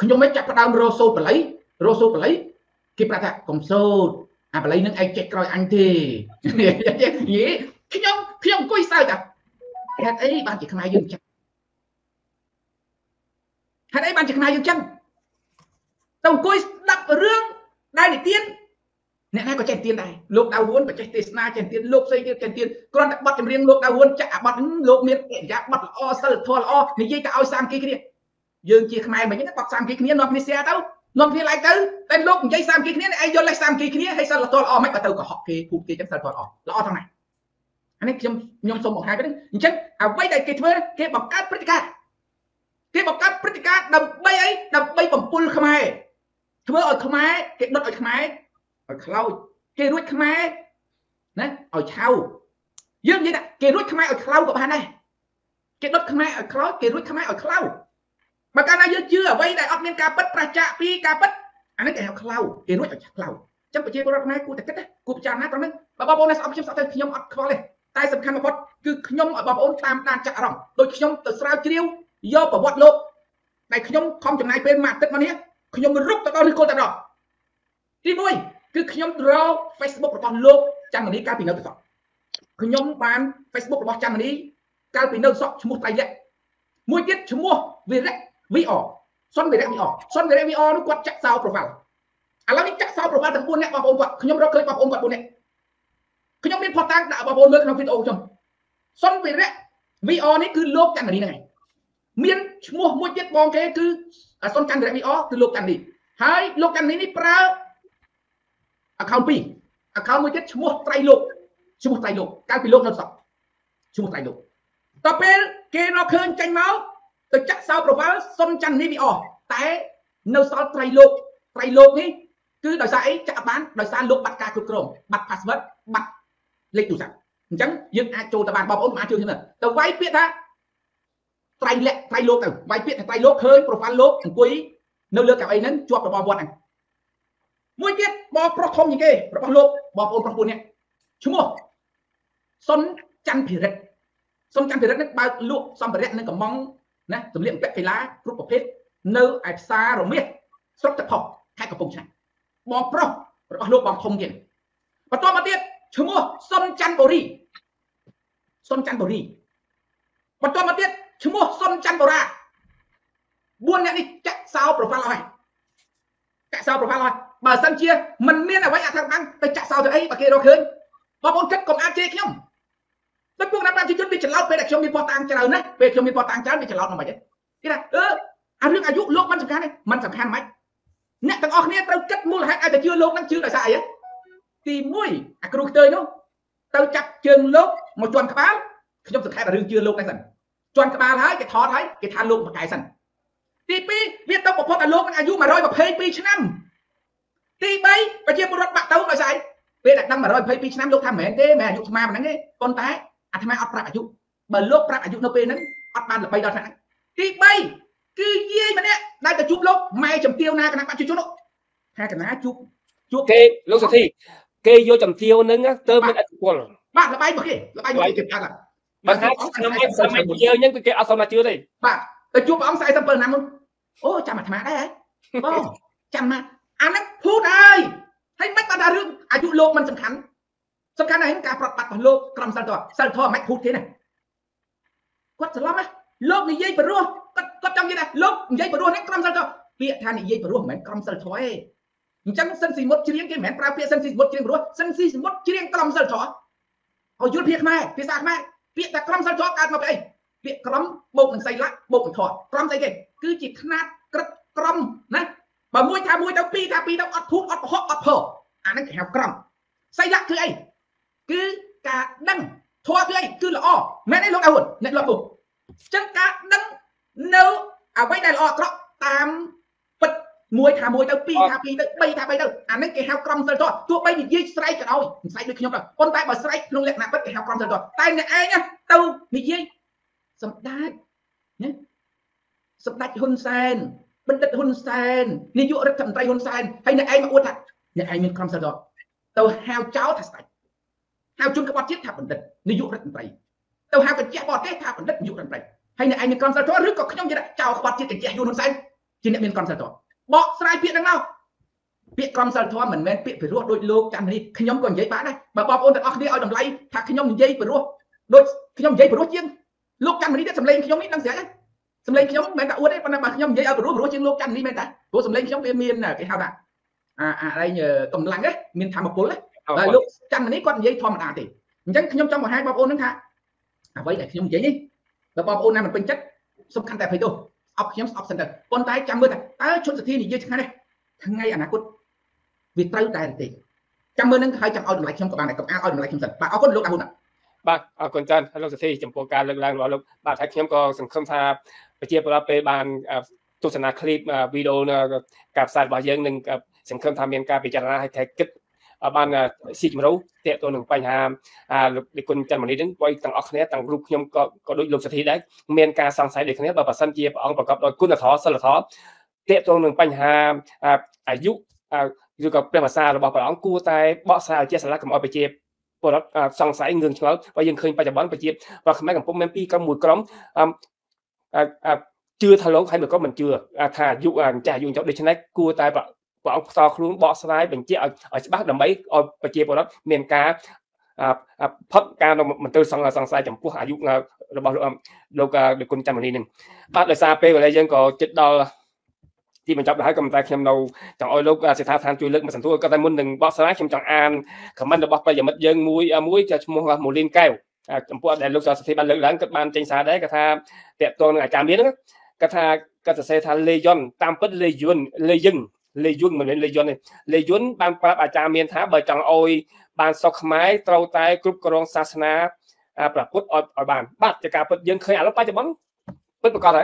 ขยมไม่จับกระดามโรโซไปเลยโรโซไปเลยกินปลาแทะกลมโซอ่ะไปเลยนึกไอ้เจ็ดร้อยอันทีเนี่ยยี่ขยมขยมกุ้ยใส่จ้ะแค่ไอ้บางจีขมายยืนหาได้บันจากนายยังจังต้องคุยดับเรื่องได้ในเตียน เนี่ยนายก็เจนเตียนได้โลกดาววนไปเจนเตียนนาเจนเตียนโลกเซย์เจนเตียนกรอนบัดจำเรียงโลกดาววนจะบัดโลกเมียนเอ็ดยักบัดออเซอร์ทัวร์ออในยี่ก็เอาสามกิ๊กเนี่ยยืนจีขมายแบบนี้นะปักสามกิ๊กเนี่ยนอนในเสียเต้านอนในไรเต้าแต่โลกของยี่สามกิ๊กเนี่ยไอ้ยนไรสามกิ๊กเนี่ยให้เซอร์ทัวร์ออไม่ก็เต้าก็หอกเกย์ผูกเกย์จังเซอร์ทัวร์ออแล้วออทางไหนอันนี้ยมยมสมบอกหายไปนึงอย่างเช่นเอาไว้ได้เกย์เมื่อเกย์บอกการพฤติการเกย์บอกการพฤติการดับใบไอ้ดับใบผมปูขมายเมื่ออดขมายเกย์นอนอดขมายเราเกรุ่ยขมายนะเอาเช่าเยอะยิ่งนะเกรุ่ยขมายเอาเช่ากับพันได้เกดดขมายเอาเช่าเกรุ่ยขมายเอาเช่าบางการน่าเยอะเชื่อไว้ได้ออกเงินกาปัดประจ่าปีกาปัดอันนั้นแกเอาเช่าเกรุ่ยเอาเช่าจำเป็นเชื่อรักนายกูแต่ก็ได้กูประจานนะตอนนั้นบาบาโบนัสออกเชื่อสาวเธอขยมออกคอเลยตายสำคัญมาพอดคือขยมบาบาโอนตามตาจ่ารองโดยขยมตัวสาวเจียวย่อประวัติโลกในขยมคอมจากนายเป็นมาตึ๊ดมาเนี้ยขยมรุกตะกอนที่โกนตะดอกที่ด้วยคือขยมเรา Facebook ประกอบโลกจังอันนี้การปีนเอาสอบขยมบ้าน Facebook ประกอบจังอันนี้การปีนเอาสอบชั่วโมงไปเยอะมวยเย็ดชั่วโมงวีเร็กวีออกซ้อนวีเร็กวีออกซ้อนวีเร็กวีออกนึกว่าจักรสาวโปรไฟล์อ่ะแล้วนี่จักรสาวโปรไฟล์ต่างปุ่นเนี่ยปอบองค์กว่าขยมเราเคยปอบองค์กว่าปุ่นเนี่ยขยมเป็นพอตั้งแต่ปอบองค์เมื่อขยมฟิตโอชมซ้อนวีเร็กวีออกนี่คือโลกจังอันนี้ไงเมียนชั่วโมงมวยเย็ดมองแค่คือซ้อนจังวีเร็กวีออกคือโลกจังนี้หายโลกจังนี้นี่เปล่าaccount ปี account มวยเจ็ดชั่วโมงไตรโลกชั่วโมงไตรโลกการปีโลกเราสอบชั่วโมงไตรโลกต่อไปเกณฑ์เราเคิร์นใจเมาส์ตึกจักรสาวประวัติส้นจันนี่มีออกแต่เนื้อสอบไตรโลกไตรโลกนี่คือโดยสายจักรบ้านโดยสารโลกบัตรการกลุ่มบัตรพาสเวิร์ดบัตรเลขตัวสั่งจังยึดอาโจตะบานบอมอุ้มอาโจใช่ไหมแต่ไว้เพี้ยท่าไตรและไตรโลกแต่ไว้เพี้ยไตรโลกเคิร์นโปรไฟล์โลกกุยเนื้อเลือกกับไอ้นั้นจวบกับบอมบอลนั่นมวยเจ็ดบอลประทมอย่างเงี้ยประพันโลกบอลโอนประปุ่นเนี่ยชั่วโมงส้นจันผิดส้นจันผิดนั้นบาลูกซ้อมประเด็นนั้นกับมองนะสำเร็จแบบไฟล้ากรุ๊ปประเภทเนื้อไอซ่าหรือเมียสต๊อกจะพอแค่กระปุกใช่บอลประประพันโลกบอลทมเงี้ยประตูมาเตี้ยชั่วโมงส้นจันบุรีส้นจันบุรีประตูมาเตี้ยชั่วโมงส้นจันบุราบุญเนี่ยนี่จะสาวประพันลอยจะสาวประพันลอยbà sân chia mình nên là với nhà thằng băng để chạy sao thì ấy bà kia đó khơi bà bốn cách còn ăn chơi không tất buông năm năm chỉ chuẩn bị chèn lót về đặt trong miếng bò tang chèn lót này về trong miếng bò tang chán bị chèn lót làm vậy cái này ơ ăn nước ăn uống lốp mặn sầm khan này mặn sầm khan mấy nè thằng oc nè tao cách mua là hai ai tao chưa lốp nó chưa là sai á thì mui à kêu chơi nó tao chặt chân lốp một tròn cá bám trong thực hai là đương chưa lốp đang sần tròn cá bám thấy cái thò thấy cái than lốp mà cài sần thì pi biết tao một con ăn lốp ăn uống mà rồi mà phê pi nămตีไปไปเชียร์บอลบักเต้ามาใส่เบ็ดดังมาลอยไปปีชนะโลกทำแหวนเต้แม่อายุมาแบบนั้นไงตอนท้ายอาทำไมอัดปราอายุบอลโลกปราอายุนับเป็นนั้นอัดปานหลับไปดอนนั้นตีไปคือเย่มันเนี่ยได้แต่จุบโลกไม่จำเตียวนากันนะปัจจุบันโลกแค่กันนะจุบจุบเกย์โลกสักทีเกย์โยจำเตียวนึงนะเติมเป็นอัดปอนบ้าหลับไปหมดเลยหลับไปหมดเลยเก็บยากละบ้าหลับไปทำไมทำไมเยอะยังเป็นเกย์อัดสมาเชื่อเลยบ้าแต่จุบอังไซต์เปิดน้ำมึงโอ้จำมาทำไมได้โอ้จำมาอันนั้นพูดได้ให้ไม่ต้องเรื่องอายุโลกมันสำคัญสำคัญในการปรับปรับโลกกรรมสันตว์สันทอไม่พูดเท่านั้นก็จะล้อมไหมโลกในยี่ปะรัวก็ก็จำยังไงโลกยี่ปะรัวในกรรมสันตว์เปียทานในยี่ปะรัวเหมือนกรรมสันทอเองจังสันสีมดเชียงเกมเหมือนปลาเปียสันสีมดเชียงรัวสันสีมดเชียงกรรมสันทอเอายุทธเพียกไม่เพียสากไม่เปียแต่กรรมสันทอการมาไปเปียกรรมโบกมันใส่ละโบกมันถอดกรรมใส่เก่งคือจิตขนาดกระกรรมนะบะมวยทามวยตะปีตะปีตะอัดทุกอัดหอกอัดเพออันนั้นแขวกรรมไซละคือไอ้คือกาดังทัวคือไอ้คือละอ้อแม่ได้ลงเอาหุ่นในลำบุกจังกาดังเนื้อเอาไว้ได้ละอ้อครับตามปิดมวยทามวยตะปีตะปีตะปีตะปีตะอันนั้นแขวกรรมเสร็จตัวตัวไปหยิบยี่ไซกันเอาไซด้วยขยมกันคนตายบ่ไซลงแหลกหนักเป็นแขวกรรมเสร็จตัวตายเนี่ยไอ้เนี่ยเต้าหยิบยี่สมได้เนี่ยสมได้ฮุนเซนบันดาลฮุนเซนนิยุรัฐมนตรีฮุนเซนให้นายไอ้มาอวดถัดนายไอ้มีความสะดวกตัวแฮวเจ้าถัดใส่แฮวจุนกบฏเจ็ดถัดบันดาลนิยุรัฐมนตรีตัวแฮวกบฏเจ็ดบอดเจ็ดถัดบันดาลนิยุรัฐมนตรีให้นายไอ้มีความสะดวกหรือก็ขย่มจะได้เจ้ากบฏเจ็ดกับเจ้าฮุนเซนจีนมีความสะดวกเบาะสายเปียกดังเล่าเปียกความสะดวกเหมือนแมนเปียกไปรู้โดยโลกจันทร์นี้ขย่มก่อนใหญ่บ้านได้แบบบอกโอนแต่ออกเดียวเอาดำไหลถ้าขย่มใหญ่ไปรู้โดยขย่มใหญ่ไปรู้เจียงโลกจันทร์นี้ได้สำเร็จขย่มนี้ดังเสียสำเร็จขยมแม่ตาอ้วนได้ปนับขยมเยอะเอาไปรู้รู้เชียงโลกจันนี่แม่ตารู้สำเร็จขยมเป็นเมียนน่ะไอ้ฮาวน่ะ à đây nhờ tầm lăng đấy mình thả một cuốn đấy và lúc chăng đấy con dây thò mặt à thì chăng nhung trong một hai bao ôn nữa thả à vậy này nhung dễ nhỉ và bao ôn này mình quên chất xong khăn tẹp phải đâu học nhóm học sinh được con tay chăm bơi này ta chôn sự thi thì dây chẳng hay đây thằng ngay à nãy cút vì tay tay thì chăm bơi nâng hai chăm ao được lại trong các bạn này các ao được lại trong sân bạn ao có lúc nào không ạ bạn ở con chân lúc sự thi chấm bồ cà lực lang lọ lúc bạn thấy nhóm có sừng không thàไปเจียบเราไปบานตุสนาคลิปวิดีโอนะกับสายบางอย่างหนึ่งกับสังคมทำเมียนกาไปจัดการให้แท็กกิจบานสิจมรู้เตะตัวหนึ่งไปหามหรือคนจันทร์วันนี้นั้นไว้ต่างออกคะแนนต่างรูปยมก็ก็ด้วยลมสถิติได้เมียนกาสังสายเด็กคะแนนแบบประสันเจียบองประกอบโดยคุณท้อสละท้อเตะตัวหนึ่งไปหามอายุอยู่กับเป็นภาษาเราบอกว่าองกู้ตายบ่สาวเจียสละกับเอาไปเจียบพวกเราสังสายเงินเชียวว่ายังเคยไปจับบอลไปเจียบว่าทำไมกับพวกเมียนปีกับหมุดกล้องchưa thà lỗ hay mà có mình chưa thà dụ trả dùng cho để cho nó cua tay bọ bọ to luôn bọ sai mình chỉ ở ở bắc là mấy ở chia vào đó miền cá thấp cao nó mình từ sang là sang sai chẳng có hạ dụng là bao lâu được con trăm mình đi bắt là xa pe và đây dân có chết đoที่มันจับได้ก็มันได้เข้มเราจังอ้อยลูกเสียท่าทางจุยเล็กมันสั่นทั่วก็ได้มุนหนึ่งบอสไลด์เข้มจังอันขมันเราบอสไปอย่ามัดยังมุ้ยมุ้ยจะมัวหมุนลินแก้วจังพวกแต่ลูกสาวสิบันเลือกหลังกับมันเจงสาได้กระทาเตะตัวหนึ่งอาจารย์เลี้ยงกระทากระเสียท่าเลยย้อนตามเป็นเลยย้อนเลยยึงเลยยึงเหมือนเลยย้อนเลยย้อนบางปราบอาจารย์เมียนท้าเบอร์จังอ้อยบางสกไม้เตาไตกรุบกรองศาสนาปราบพุทธอ่อยบานบัดจะกาบยังเคยอ่านแล้วไปจะบ้องพุทธประกอบอะไร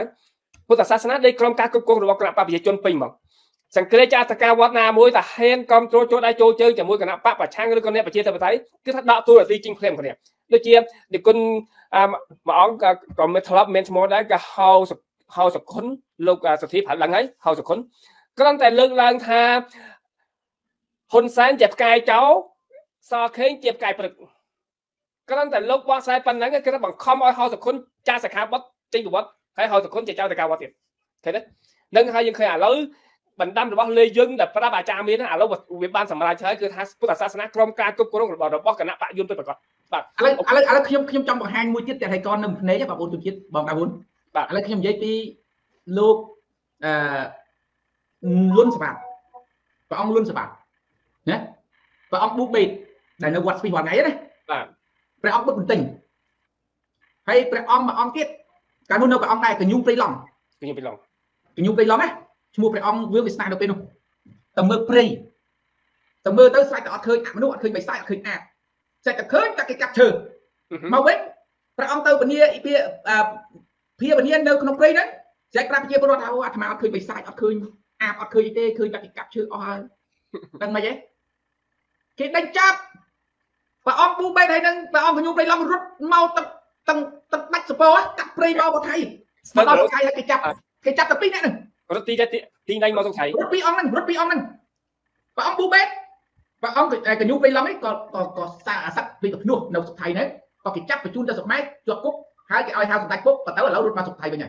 พุทธศาสนาได้กรมการควบคุมระบบกระปาปิจนปิงบอกสังเกตจากตะการวัดนามวยแต่เฮนกรมโจโจได้โจเจอจะมวยกันนะป้าป่าช่างก็เลยคนนี้ประเทศไทยคือถ้าดาวตัวตีจริงเพลมคนเนี้ยโดยเฉพาะเด็กคนมาอ้อมกับกรมเมทัลเมนส์มอได้กับเฮาส์เฮาส์คนโลกสถิตผ่านหลังไงเฮาส์คนก็ตั้งแต่เรื่องแรงท่าคนแสนเจ็บกายเจ้าซอเข่งเจ็บกายปรึกก็ตั้งแต่โลกว่าสายปันนั้นก็คือถ้าบังคอมเอาเฮาส์คนจ่าสกัดวัดจริงหรือวัดให้เฮาส์คนจะเจ้าตะการวัดติดใช่ไหมนั่นใครยังเคยอ่านแล้วบรรดาหรือว่าเลยยึงแต่พระบาจามีนะเราวิบานสำราญใช้คือทางพุทธศาสนากรมการกุบกุลของเราเราป้องกันนะปะยุนไปประกอบอะไรอะไรอะไรขยมขยมจำบอกแหงมวยจิตแต่ไทยก่อนหนึ่งเนยจะบอกบุญจุจิตบอกดาบุญอะไรขยมยัยปีลูกล้วนสบายปะองล้วนสบายเนี่ยปะองบุกบิดแต่ในวัดปีวันไหนเนี่ยปะองบุกติงให้ปะองมาองจิตการบุญเราปะองได้กันยุ่งไปหลงกันยุ่งไปหลงกันยุ่งไปหลงไหมมูไปอองเวลวิสนาเราเป็นงแต่เมื่อเพลย์แต่เมื่อตั้งสายแต่อดเคยอ่านมนุษย์อดเคยไปสายอดเคยอ่านสายแต่เคยแต่กับเธอมาเว้นพระองค์เติมวันนี้อีเพียเพียวันนี้เดินขนมเพลย์นั้นสายกลับเพียบรอดเอาอาตมาอดเคยไปสายอดเคยอ่านอดเคยเตะเคยแต่กับเธออ่านนั่นมาเย้คิดดังจับพระองค์บูไปไทยนั่งพระองค์ขยุ้งไปลองรถเมาตั้งตั้งตั้งนักสปอร์ตกับเพลย์เมาบนไทยมาลองไทยให้จับให้จับแต่ปีนั่นรถตีจะตีได้มาสงสัยรถปีอองนั่นรถปีอองนั่นปะอองบูเบสปะอองไอ้กระยุไปล้อมไอ้ก็ก็ก็ซาสักปีกับนู่นเราสงสัยนั้นก็กิจจับไปจูนจะสมัยจวบกุ๊บหายไอ้ไอ้ทางสงสัยกุ๊บก็แต่ว่าเราหลุดมาสงสัยไปไง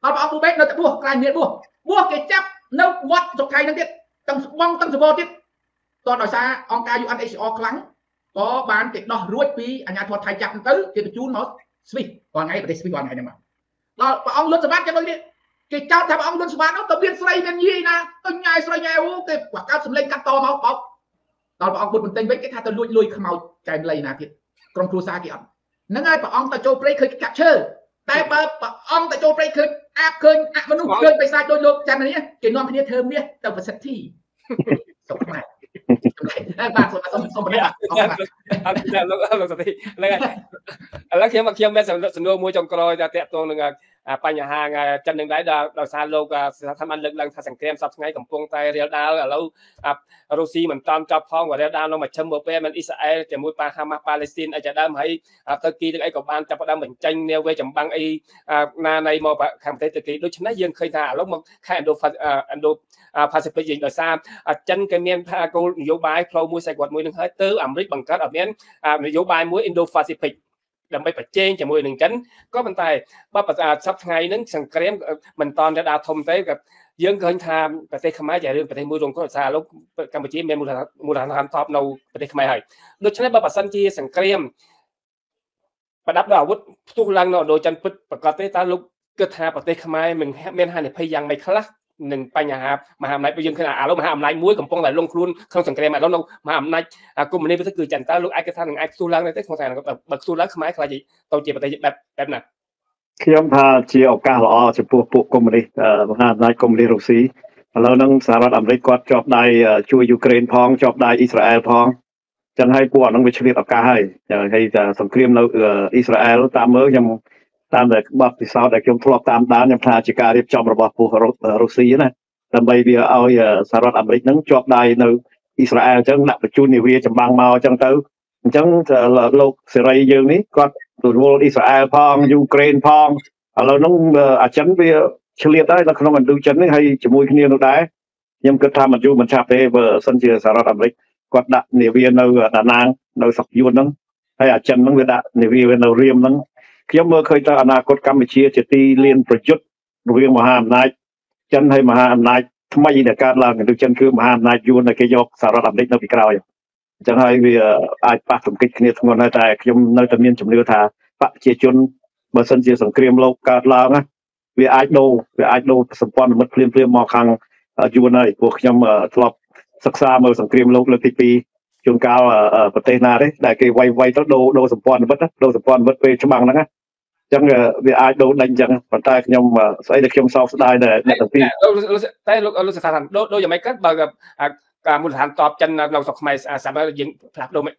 เอาปะอองบูเบสเราจะบัวกลายเมียนบัวบัวกิจจับเราวัดสงสัยนั่นที่ตั้งบ้องตั้งสบอที่ตอนดอยซาอองกาอยู่อันเอชออครั้งก็บานติดดอกรวดปีอัญญาทวดไทยจับตื้อเกี่ยวกับจูนมาสปีก่อนไงประเดี๋ยวสปีก่อนไงเนี่ยมาเราปะอองรถสมัยจะโดนที่กิจเจ้าทำองค์ลุนสวรรค์เอาตะเบียนสไลเป็นยี่นะต้นใหญ่สไลใหญ่โอ้เก็บกว่าก้าวสำเร็จกัดต่อมาเอาตอนองค์บุญมันเต็งไว้แค่ท่าตะลุยลุยขมเอาใจเลยนะพี่กรมครูซาเกี่ยมนั่นไงปะองค์ตะโจเปรย์เคยจับเชื่อแต่ปะปะองค์ตะโจเปรย์เคยแอบเคยอะมนุษย์เคยไปซาโดนโลกจันนี้เกี่ยนนอนพี่เนี่ยเทอมเนี่ยแต่ประสิทธิสมบัติบาทสมบัติสมบัติแล้วแล้วสติแล้วไงแล้วเคียมเคียมแม่สนุกมวยจงกรอยจะเตะตรงหนึ่งปัญหาจันหนึ่งได้ดาวซาโลกทำมันเรื่องทางสังเกตสับไงกับพวงไตเรียลดาวแล้วรูซีเหมือนตามจับพ้องว่าเรียลดาวเรามาชมเบอร์เป้มันอิสราเอลจะมวยปาฮามาปาเลสไตน์อาจจะได้ให้ตุรกีถึงไอ้กับบ้านจับประเดิมเหมือนจังเนวเวจัมบังไอ้นาในมอปะแข่งประเทศตุรกีโดยชนะยังเคยถ่าแล้วมันแข่งอันโดอันโดภาษีเป็นยิงดาวซาจันกับเมียนพาโกนโยบายพลอยมวยใส่กวดมวยหนึ่งเฮ้ยเตอร์อเมริกบังคับแบบนี้นโยบายมวยอินโดแปซิฟิกดำไปปัจเจกจะมวยหนึ่งชั้นก็มันตายบ้าประสาทซับไงนั้นสังเกตมันตอนจะดาวทมเตะกับเยื่อเกินทามประเทศขมายใหญ่เรื่องประเทศมวยตรงก็ซาแล้วกัมพูชีเป็นมูลฐานมูลฐานทางทอปเราประเทศขมายใหญ่โดยเฉพาะบ้าประสันจีสังเกตประดับดาววุฒิทุกลังเราโดยจันพุทธประกอบเตะตาลุกเกิดทาประเทศขมายมึงเมียนฮันเนี่ยพยายามไม่คลัก หนึ่งปัญหามหาอำนาจไปยืนขนาดอาล้มหาอำนาจมุ้ยกับปองไหลลงครุนข้างสังเกตมาแล้วน้องมหาอำนาจกลุ่มนี้เป็นสกิลจันทร์ลูกไอ้กระทั่งหนึ่งไอ้สู้รักในเส้นของสายแบบแบบสู้รักขมายขลายจีโตเจ็บปฏิเจ็บแบบแบบน่ะคือผมพาเชียร์ออกกาหล่อเฉพาะปุ๊กกลุ่มนี้มหาอำนาจกลุ่มนี้รัสเซียแล้วน้องสหรัฐอเมริกาจอบได้ช่วยยูเครนพ้องจอบได้อิสราเอลพ้องจันให้ปวดน้องไปเฉลี่ยออกกาให้อย่างให้สงครามเราอิสราเอลตามเมื่อยังตามแต่บัพติสาวแต่ยังทะเลาะตามด้านยังพาจิการเรียบจอมระบอบผู้รัสเซียนะแต่ใบเบี้ยเอาสหรัฐอเมริกาจอบได้ในอิสราเอลจังหนักจุนนิเวียจังบางเมาจังเต้าจังโลกเสรีอย่างนี้ก็ดูโวอิสราเอลพ้องยูเครนพ้องเราน้องอาจารย์เบี้ยเฉลี่ยได้แล้วน้องมันดูจันให้จมูกเนียนได้ยังกระทำมันอยู่มันชาเปเบอร์สันเชียสหรัฐอเมริกากดดันนิเวียนเอาดานางเอาสักยูนนั่งให้อาจารย์นั่งกดดันนิเวียนเอาเรียมนั่งย้ำเมื่อเคยต่ออนาคตกัมพูชีจะตีเลียนประยุทธ์เรื่องมหาอำนาจจันให้มหาอำนาจทำไมในการล่างดูจันคือมหาอำนาจยูนในกยกสหรัฐอเมริกาในกราวจันให้เวียอาจปะสมกิจเนี่ยทั้งหมดในใจย้ำในตำแหน่งจุ่มเรือธาปะเจจุนเบอร์สันเชียสังเครียมโลกการล่างนะเวียไอโดเวียไอโดสมปองมัดเพลียมเพลียมมอคังยูนในพวกย้ำทลบศึกษาเมื่อสังเครียมโลกเลยที่ปีจนกาวประเทศนาได้แต่กี่วัยวัยต้องโดโดสมปองมัดนะโดสมปองมัดไปฉบังนะจังเวียดโดนดังจังปัจจัยขยมใส่เด็กขยมซอฟต์ได้ในในต่างที่แต่เราเราศึกษาโดยโดยอย่างไม่ก็แบบการมูลฐานตอบจันเราสอบใหม่สามารถยิงผลักโดยไม่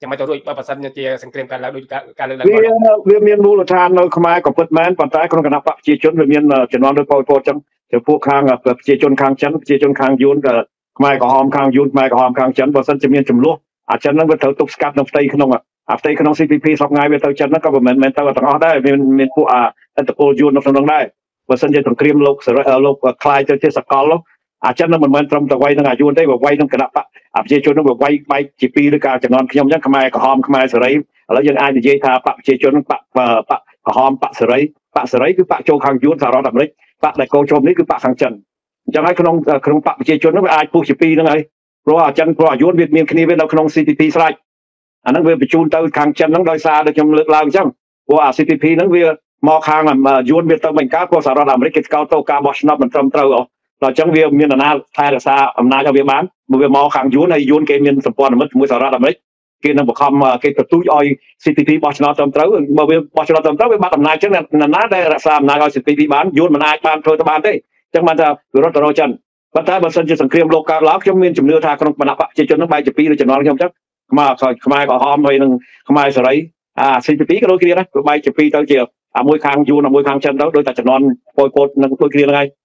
ยังไม่ต้องด้วยประสันยังเจียสังเกตการแล้วโดยการเรื่องเวียเวียเมียนมูลฐานเราขมายกับเปิดแมนปัจจัยคนกันนับปัจจัยชนเวียเมียนจะนอนโดยพอพอจังจะพวกค้างแบบปัจจัยชนค้างชั้นปัจจัยชนค้างยุนกับขมายกับหอมค้างยุนขมายกับหอมค้างชั้นประสันจะเมียนจำลวกอาจจะนั่งไปเถาตุกสกัดน้ำไตขนมอ่ะอับไตขนมซีพีพีสอบง่ายไปเตาจันนั่นก็เหมือนเหมือนเตาต่างอ้อได้เป็นเป็นผู้อาอันตะโกยูนนับสนองได้ประสันจะต้องเคลียมโลกเสร็จโลกคลายเจ้าเจสกอลแล้วอาจจะนั่นเหมือนเหมือนตรงตะไว้ต่างอายุได้แบบไว้ต้องกระดับอ่ะอับเจชนต้องแบบไว้ไปจีปีด้วยการจะนอนขยมยันขมายกระหอมขมายเสร็จแล้วยังไอ้เจทาปะเจชนปะปะกระหอมปะเสร็จปะเสร็จคือปะโจคังยูนสารดับฤทธิ์ปะไดโกชมนี่คือปะขังจันจะให้ขนมขนมปะเจชนต้องไปไอ้ผู้จีปีนั่นไงเพราะว่าจันเพราะอายุเวียดเมียนคณีเวียดเราขนมซีพีพีสไลอันนั้นเวียไปจูนเตาคางจันนั่งดอยซาโดยจำเลือกลางจังว่า ซี พี พี นั้นเวียมอคางอ่ะยูนเวียเตาเหมือนกันพวกสารดำริกิตเกาโตกาบอชนอปมันจำเตาเอาเราจังเวียมีนานาไทยซาอำนาจเวียมันเวียมอคางยูนไอยูนเกมีนสปอนมันมือสารดำริกินนั่งบุคคลเกตประตูอ้อย ซี พี พี บอชนอปจำเตาเวียบอชนอปจำเตาเวียมาอำนาจจังนานาได้รักษาอำนาจเอา ซี พี พี บ้านยูนมันอาจบ้านโทรตะบานได้จังมันจะรถตะโรจันบรรดาบรรษัทสังเครียมโลกาลักษ์จำเนียนจำเนื้อทางขนมปนับปะเจจนทั้งใบจะปีเลยจะนอนขยมจังมาขมายก็หอมไปหนึ่งขมายสไลด์อ่าสิบปีก็โดยเกลียนะใบจะปีเตาเจียวอ่ามวยคางยูนอ่ามวยคางชันแล้วโดยแต่จะนอนโปรยโปดนั่งโดยเกลียยังไง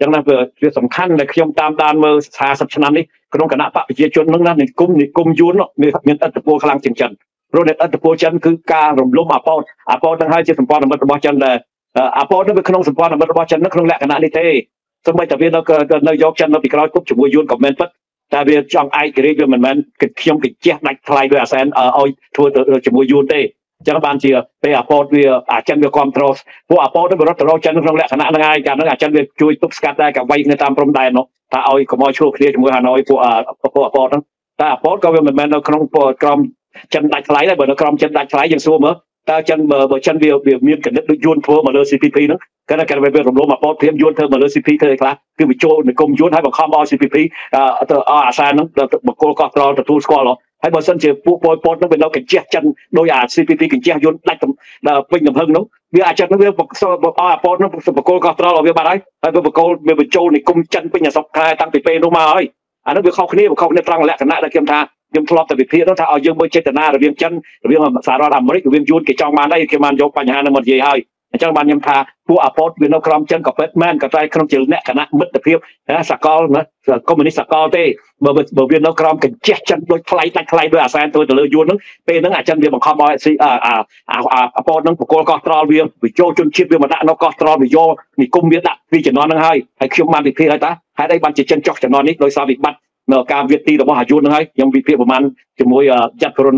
ยังนั่นเกิดเรื่องสำคัญในขยมตามดานเมื่อชาสับชนะนี้ขนมปนับปะเจจนทั้งนั้นในกลุ่มในกลุ่มยูนเนาะมีมีอัตโปคลังจันจันโรเนตอัตโปจันคือการรวมล้มอาปอนอาปอนทั้งให้เจสัมปอนอัตโปจันเลยอาปอนนั่นเป็นขนมสัมปอนอัตโปจันนั่นขนมแหลกขนาดนี้เท่สมัยแต่เวียนเราเกิดเรายกจันเราปีกร้อยกุ๊บจุบยูนกับแมนปัตแต่เวียจังไอเกรียมันมันกิดเขี้ยมกิดเจี๊ยบนักทลายด้วยอาเซนเอ่อเอาทัวร์ตัวจุบยูนได้จังบานเชียไปอาโปดเวียอาจันเวียความทรอสพวกอาโปดนั้นเป็นรถตรอจันนั่งแหละขณะนั้นไงการนั้นอาจันเวียช่วยตุ๊กสกัดได้กับไว้ในตามพรมได้เนาะถ้าเอาขโมยชั่วเคลียร์จุบฮานอยพวกอาพวกอาโปดนั้นแต่อาโปดก็เวียมันมันเราครองโปดกรอมจันนักทลายได้เหมือนกรอมจันนักทลายอย่างซัวมั้งแต่จันเบอร์เบอร์จันเวียเวียมีกันนึกยูนทัวร์มาเลยซีพีพีนั้นก็ได้การไปเป็นรวมรวมมาปอดเทียมยูนเธอมาเลยซีพีเธออีกละคือมิโจในกรมยูนให้บอกข้ามออซีพีพีอ่าเธออาอาซานนั้นบอกโกลกอตรอตัวทูสกอหรอให้บอลสันเจอปูปอยปอดนั้นเป็นเราเก่งเจี๊ยจันโดยอาซีพีพีเก่งเจี๊ยยูนได้ตั้งเป็นอย่างเพิ่งนู้นเวียอาจันนั้นเวียบอกบอกอาปอดนั้นบอกโกลกอตรอเราเวียมาได้ให้บอกโกลเวียมิโจในกรมจันเป็นอย่างสกายตั้งปีเป้นู้นมาไอ้อันนั้นเวียเข้าคนนี้เข้าคนนี้ตรังและคณะและเกี่ยมทายังทะเลาะแต่เพี้ยนถ้าเอายังไม่เจตนาเรื่องจันเรื่องสารธรรมฤกษ์เรื่องยูนเกี่ยจองมาได้เกี่ยมันยกปัญหาในมันเย่ให้จังหวัดยมทาผู้อาโพดเวียนกรอมจันกับเปิดแมนกับใจขนมจีนแนคณะมิตรเพียบนะสกอลนะก็มันนี่สกอลเต้เบอร์เบอร์เวียนกรอมกันเจี๊ยจันโดยใครแต่ใครโดยอาศัยตัวแต่เลยยูนนั้นเป็นนั้นอาจารย์เวียนบังคับมาสิอ่าอ่าอ่าอาโพดนั้นผู้โกลกอตรอเวียนวิโจจนชิดเวียนมาได้นกอตรอวิโยนี่กุมเวียนละวิจนอนนั่งให้ให้คิวมันเพียให้ตาให้ได้บันจิจันจอกจะนอนนี้โดยสาวิบัตเนื้อการเวียนตีแต่ว่าหายูนนั่งให้ยังวิเพียประมาณจมวยจัดกรน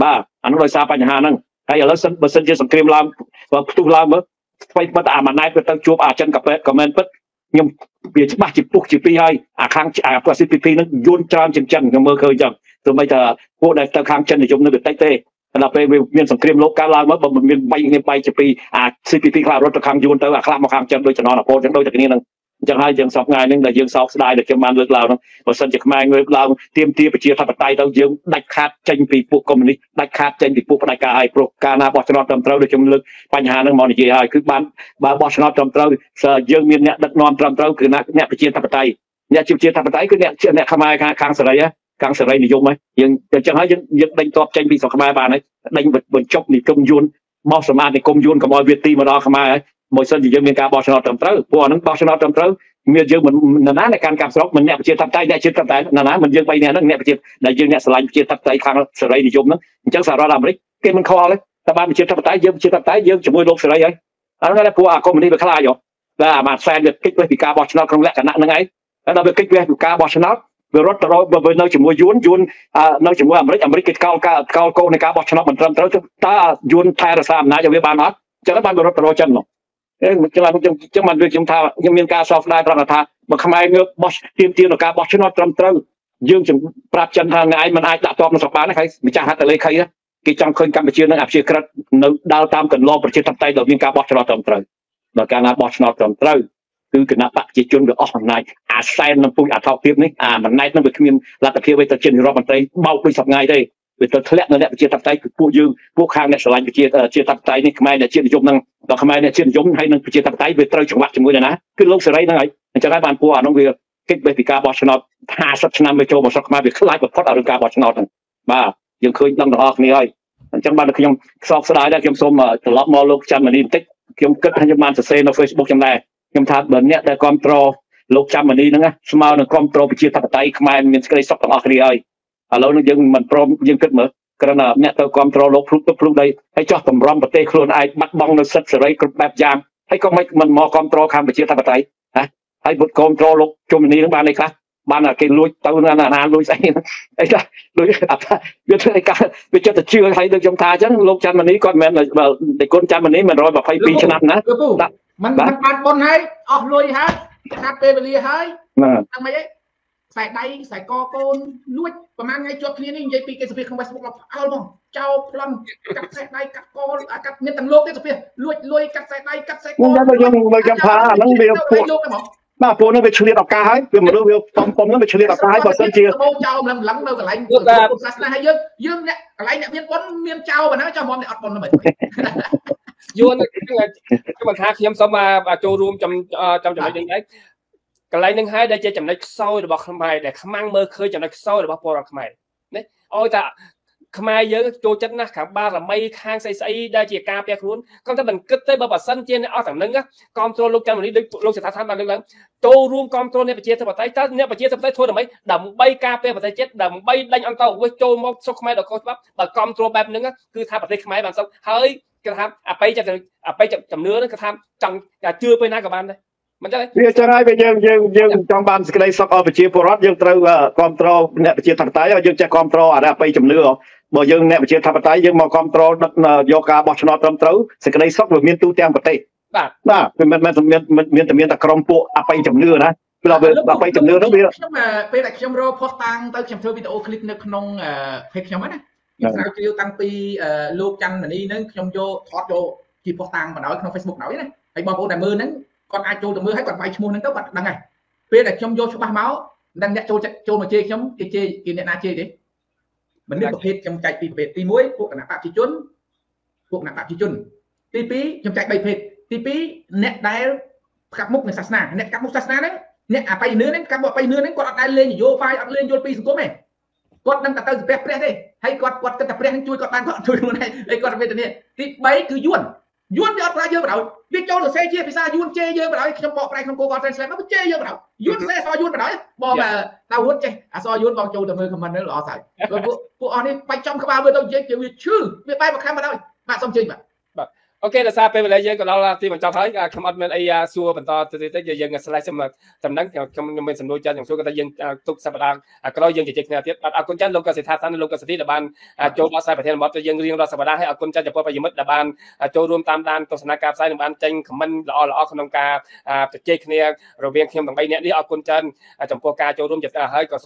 บ้าอันนั้นโดยสาปัญหานั่งไอ้แล้วสันเบอร์สันเจสังเครียมลามว่าตุลามเมื่อไปมาตามมันนายเป็นตั้งจูบอาจันกับเป็ดกับแมนเป็ดยังเปลี่ยนมาจิบปุกจิบปีให้อาค้างอาประสิทธิปีนั้นโยนจามจันจันกับเมื่อเคยจังตัวไม่เถอะพวกในตะค้างจันในยมนั่นเป็นไตเต้เราไปเมียนสังเครียมโลกการลามเมื่อบ่มันเมียนใบเงี้ยใบจิบปีอาซีพีพีคลารถตะค้างโยนเตอร์อาคลามมาค้างจันโดยจะนอนอ่ะโพจันโดยจากนี้นั่ง ยังไงยังสอบงานนึงแต่ยังสอบได้แต่เกี่ยวมันเลือกเราเนาะพอสันจากมาเงยเราเตรียมที่ประเทศทำปัจจัยเรายังได้ขาดใจปีปุกคอมมิวนิสต์ได้ขาดใจปีปุกปนัยกายโปรการนาบอชนอตจำเต้าโดยจำเลือกปัญหาหนึ่งมองในใจคือบ้านบ้านบอชนอตจำเต้าเสยยังมีเนี่ยดักนอนจำเต้าคือนักเนี่ยประเทศทำปัจจัยเนี่ยจิตประเทศทำปัจจัยคือเนี่ยเนี่ยขมายค้างสลายะค้างสลายนิยมไหมยังยังให้ยังยังได้ตอบใจปีสองขมายบ้านไหนได้บนบนจบในกรมยุนมอสมาในกรมยุนกับมอเวตีมาดอขมายมวยสันยังมีการบอชนอตจำเต้าพวกนั้นบอชนอตจำเต้าเมื่อเยอะเหมือนนานาในการการสอบมันเนี่ยประเทศทับใจเนี่ยเชื่อทับใจนานามันเยอะไปเนี่ยนั่นเนี่ยประเทศในเยอะเนี่ยสลายประเทศทับใจคางสลายนิยมนั่นจังสาราลามเลยเกมมันคอเลยตะบ้านประเทศทับใจเยอะประเทศทับใจเยอะจมูกลบสลายยังอันนั้นแหละพวกอาคมมันนี่ไปคลายอยู่แล้วมาแซนเด็กกิ๊กไปปีกาบอชนาครั้งแรกกันนั่งไงแล้วเราไปกิ๊กไปปีกาบอชนาเบอร์รถเราเบอร์เบอร์เราจมูกยุนยุนอ่าเราจมูกอเมริกอเมริกเก่าเก่าเก่าเก่าในกาบอชนามันเริ่มเริ่มตายุนไทยรัสามนะจะเวียบานนัดจะรับบานเบอร์รถเราจำเนาะเอ้ยจังหวะจังจังมันด้วยจังท่ายังมีการสอบได้ประมาณท่ามาขมายเงือบบอสเตรียมเตรียมหน้ากาบอสชนอตรำตรึงยื่นจังปราบจันทางไงมันอาจจะตอบมาสอบบ้านนะใครมีจังหาแต่เลยใครนะกิจจังเคยการไปเชื่อนั่งอับเชื่อกระดาวตามกันรอประเทศทำใจเรามีการบอสชนอตรำตรึงมาการบอสชนอตรำตรึงคือคณะปฏิจุนเดือดออกนายอาศัยน้ำพุอาเท่าเทียบนี่อ่ามันนายต้องไปขมิ้นลาตะเพียไว้ตะเชียนรอบมันใจเบาไปสับไงได้เวลาทะเลนั่นแหละประเทศทับใจคือผู้ยืมผู้ค้างเนี่ยสลายประเทศประเทศทับใจนี่ขมายเนี่ยเชื่อนิยมนั่งต่อขมายเนี่ยเชื่อนิยมให้นั่งประเทศทับใจไปเตยจังหวัดจังหวัดเนี่ยนะขึ้นลงสลายนั่งไงจะได้บ้านปัวน้องเวียกิ๊กเบติกาบอชนอตหาสัตว์ชนะไปโจมสักมาไปคล้ายแบบพอดอารุณกาบอชนอตมายังเคยนั่งดอกนี่ไอ้จังหวัดคือยังซอกสลายได้ยังส้มตลอดมอโลกจำมันนี่ติ๊กยังเกิดทันยามสัตว์เซนในเฟซบุ๊กจำได้ยังทำแบบเนี้ยแต่ความตรอโลกจำมันนี่นะสมาร์ทความตรอประเทศทับใจขมายมันเคยซอกต้องออกนี่ไอ้เราเนี่ยยังมันพร้อมยังเกิดเหมือนกระนั้นเนี่ยตัวความตรอลบพลุกพลุกได้ให้เจ้าต่ำร้อนประเทศโคลนไอ้บัดบองในสัตว์สลายกระแบบยางให้ก็ไม่มันมอความตรอคำไปเชื่อทางปฏิฮะให้บุตรความตรอลบจมนี้ทั้งบ้านเลยครับบ้านอะเก่งลุยเต่านานานาลุยใส่ไอ้ละลุยอับเวทไอ้การเวทจะเชื่อใครเดินจมทาจังลงจันวันนี้ก้อนแมนในก้นจันวันนี้มันรอยแบบไฟปีชนะนะมันมันมันปนให้ออกลุยฮะนัดเปเปรีให้ทำไมใส่ไตใส่กอโกนลุยประมาณไงจบคลีนี่ยายปีเกสเปียของเวสบุกเราเอาบ้างเจ้าพลังกัดใส่ไตกัดกอกัดเนื้อตันโลกเกสเปียลุยลุยกัดใส่ไตกัดใส่กอนั่นเรายังเรายังพานั่งเบียร์ปวดบ้าปวดนั่นไปเฉลี่ยดอกกาให้เป็นมาดูวิวปอมปอมนั่นไปเฉลี่ยดอกกาให้บอกเส้นเจียร์เจ้าลำหลังเรากับไหลศาสนาให้เยอะเยอะเนี่ยไหลเนี่ยเมียนปนเมียนเจ้าแบบนั้นเจ้ามอมเนี่ยอัดปนมาเหมือนยวนก็มาท้าเขียมสมาโจรูมจำจำจำอะไรอย่างไรก็ไล่หนึ่งให้ได้เจจำได้เศร้าหรือบอกขมายแต่ขมังเมื่อเคยจำได้เศร้าหรือบอกปวดขมายเนี่ยโอ้ยแต่ขมายเยอะโจจัดนะขับบ้าละไม่ค้างใส่ๆได้เจียกาเปียกรุนก็ถ้ามันก็ได้บาดสั้นเจนเอาแต่หนึ่งก็กองโจรลงจำวันนี้ลงสถานการณ์หลังๆโจรวมกองโจรเนี่ยไปเจียสบายถ้าเนี่ยไปเจียสบายทั่วหรือไม่ดำใบกาเปียกไปเจียดำใบดังอันเต่าไว้โจมสกขมายดอกโคตรปั๊บแต่กองโจรแบบหนึ่งก็คือทำแบบขมายแบบสองเฮ้ยกระทำไปจับไปจับจำเนื้อนะกระทำจังจะเจือไปหน้ากับบ้านเลยมันจะไงเยอะจะไงไปยังยังยังจังบานสกัดสักเอาไปเชียร์พอรัดยังเตอร์ความตรอเนี่ยไปเชียร์ทางใต้ยังจะความตรออะไรไปจำเนื้อบ่ยังเนี่ยไปเชียร์ทางใต้ยังมาความตรอโยกาบอชนอตรำเตอร์สกัดสักหรือเมียนตู้แจงประเทศน่ะเป็นมันมันมันมันเมียนแต่เมียนแต่กรมปูเอาไปจำเนื้อนะเราไปเราไปจำเนื้อต้องไปแล้วไปแต่เข้มรอพอตังเตอร์เข้มเทอร์วิดีโอคลิปนึกขนมเอ่อเพชรเข้มไหมนะสาวจิวตังปีเอ่อลูกจันนี่นึกเข้มโยทอดโยจีพอตังมาหน่อยขนมเฟซบุ๊กหน่อยนะไอ้บอลปูแต่มือนั้นก่อนอาโจตัวมือให้ก่อนไปชมูนั้นก็บัดดังไงเพื่อแต่ชมโยชบ้าเมาดังเนี่ยโจโจมาเจชมเจเจกินเนี่ยนาเจดิมันเรื่องประเภทชมใจตีเป็ดตีมุ้ยพวกหน้าปากจีจุนพวกหน้าปากจีจุนตีปีชมใจใบเป็ดตีปีเนี่ยได้กับมุกในศาสนาเนี่ยกับมุกศาสนาเนี่ยเนี่ยไปเนื้อนั้นกับบอกไปเนื้อนั้นก่อนได้เล่นโยไปเล่นโยปีสุโขไหมก่อนนั่งตัดเตาเปรี้ยเปรี้ยดิให้ก่อนก่อนตัดเปรี้ยให้ช่วยก่อนตั้งก่อนช่วยมันให้ไอ้ก่อนเป็นตัวนี้ตีใบคือยวนยุ่นยอดปลาเยอะเราวิจารณ์เซเจียพิซายุ่นเจเยอะเราจำบอกอะไรคำโกกรเซนเซนมันเจเยอะเรายุ่นเซซอยุ่นเราบอกแบบตาวุ้นเจอซอยุ่นบอกจูแต่มือคำมันนั่นหล่อใส่กูกูอันนี้ไปจำขบาเมื่อเราเจเยอะชื่อไม่ไปมาแค่มาได้มาสมจริงแบบโอเคแต่ซาเป็นอะไรเยอะก็เราที่มันจำท้ายคำอัดมันไอ้ซัวเป็นตอนที่ที่จะยังสไลด์สำหรับสำนักคำมันสำรวจจานอย่างซัวก็จะยังทุกสัปดาห์ก็เรายังจะเจอเนี่ยที่อาคุณจันลงกับสิทธาท่านลงกับสิทธิบาลโจมาใส่ประเทศมอสจะยังเรียงเราสัปดาห์ให้อาคุณจันจะพอไปยึดดับบาลโจรวมตามด้านตัวสนากาบใส่หนึ่งบาลจังคำมันละอ่อละอ่อขนมกาเจคเนี่ยเราเวียงเขียมต่างไปเนี่ยนี่อาคุณจันจำพวกกาโจรวมจะให้กับ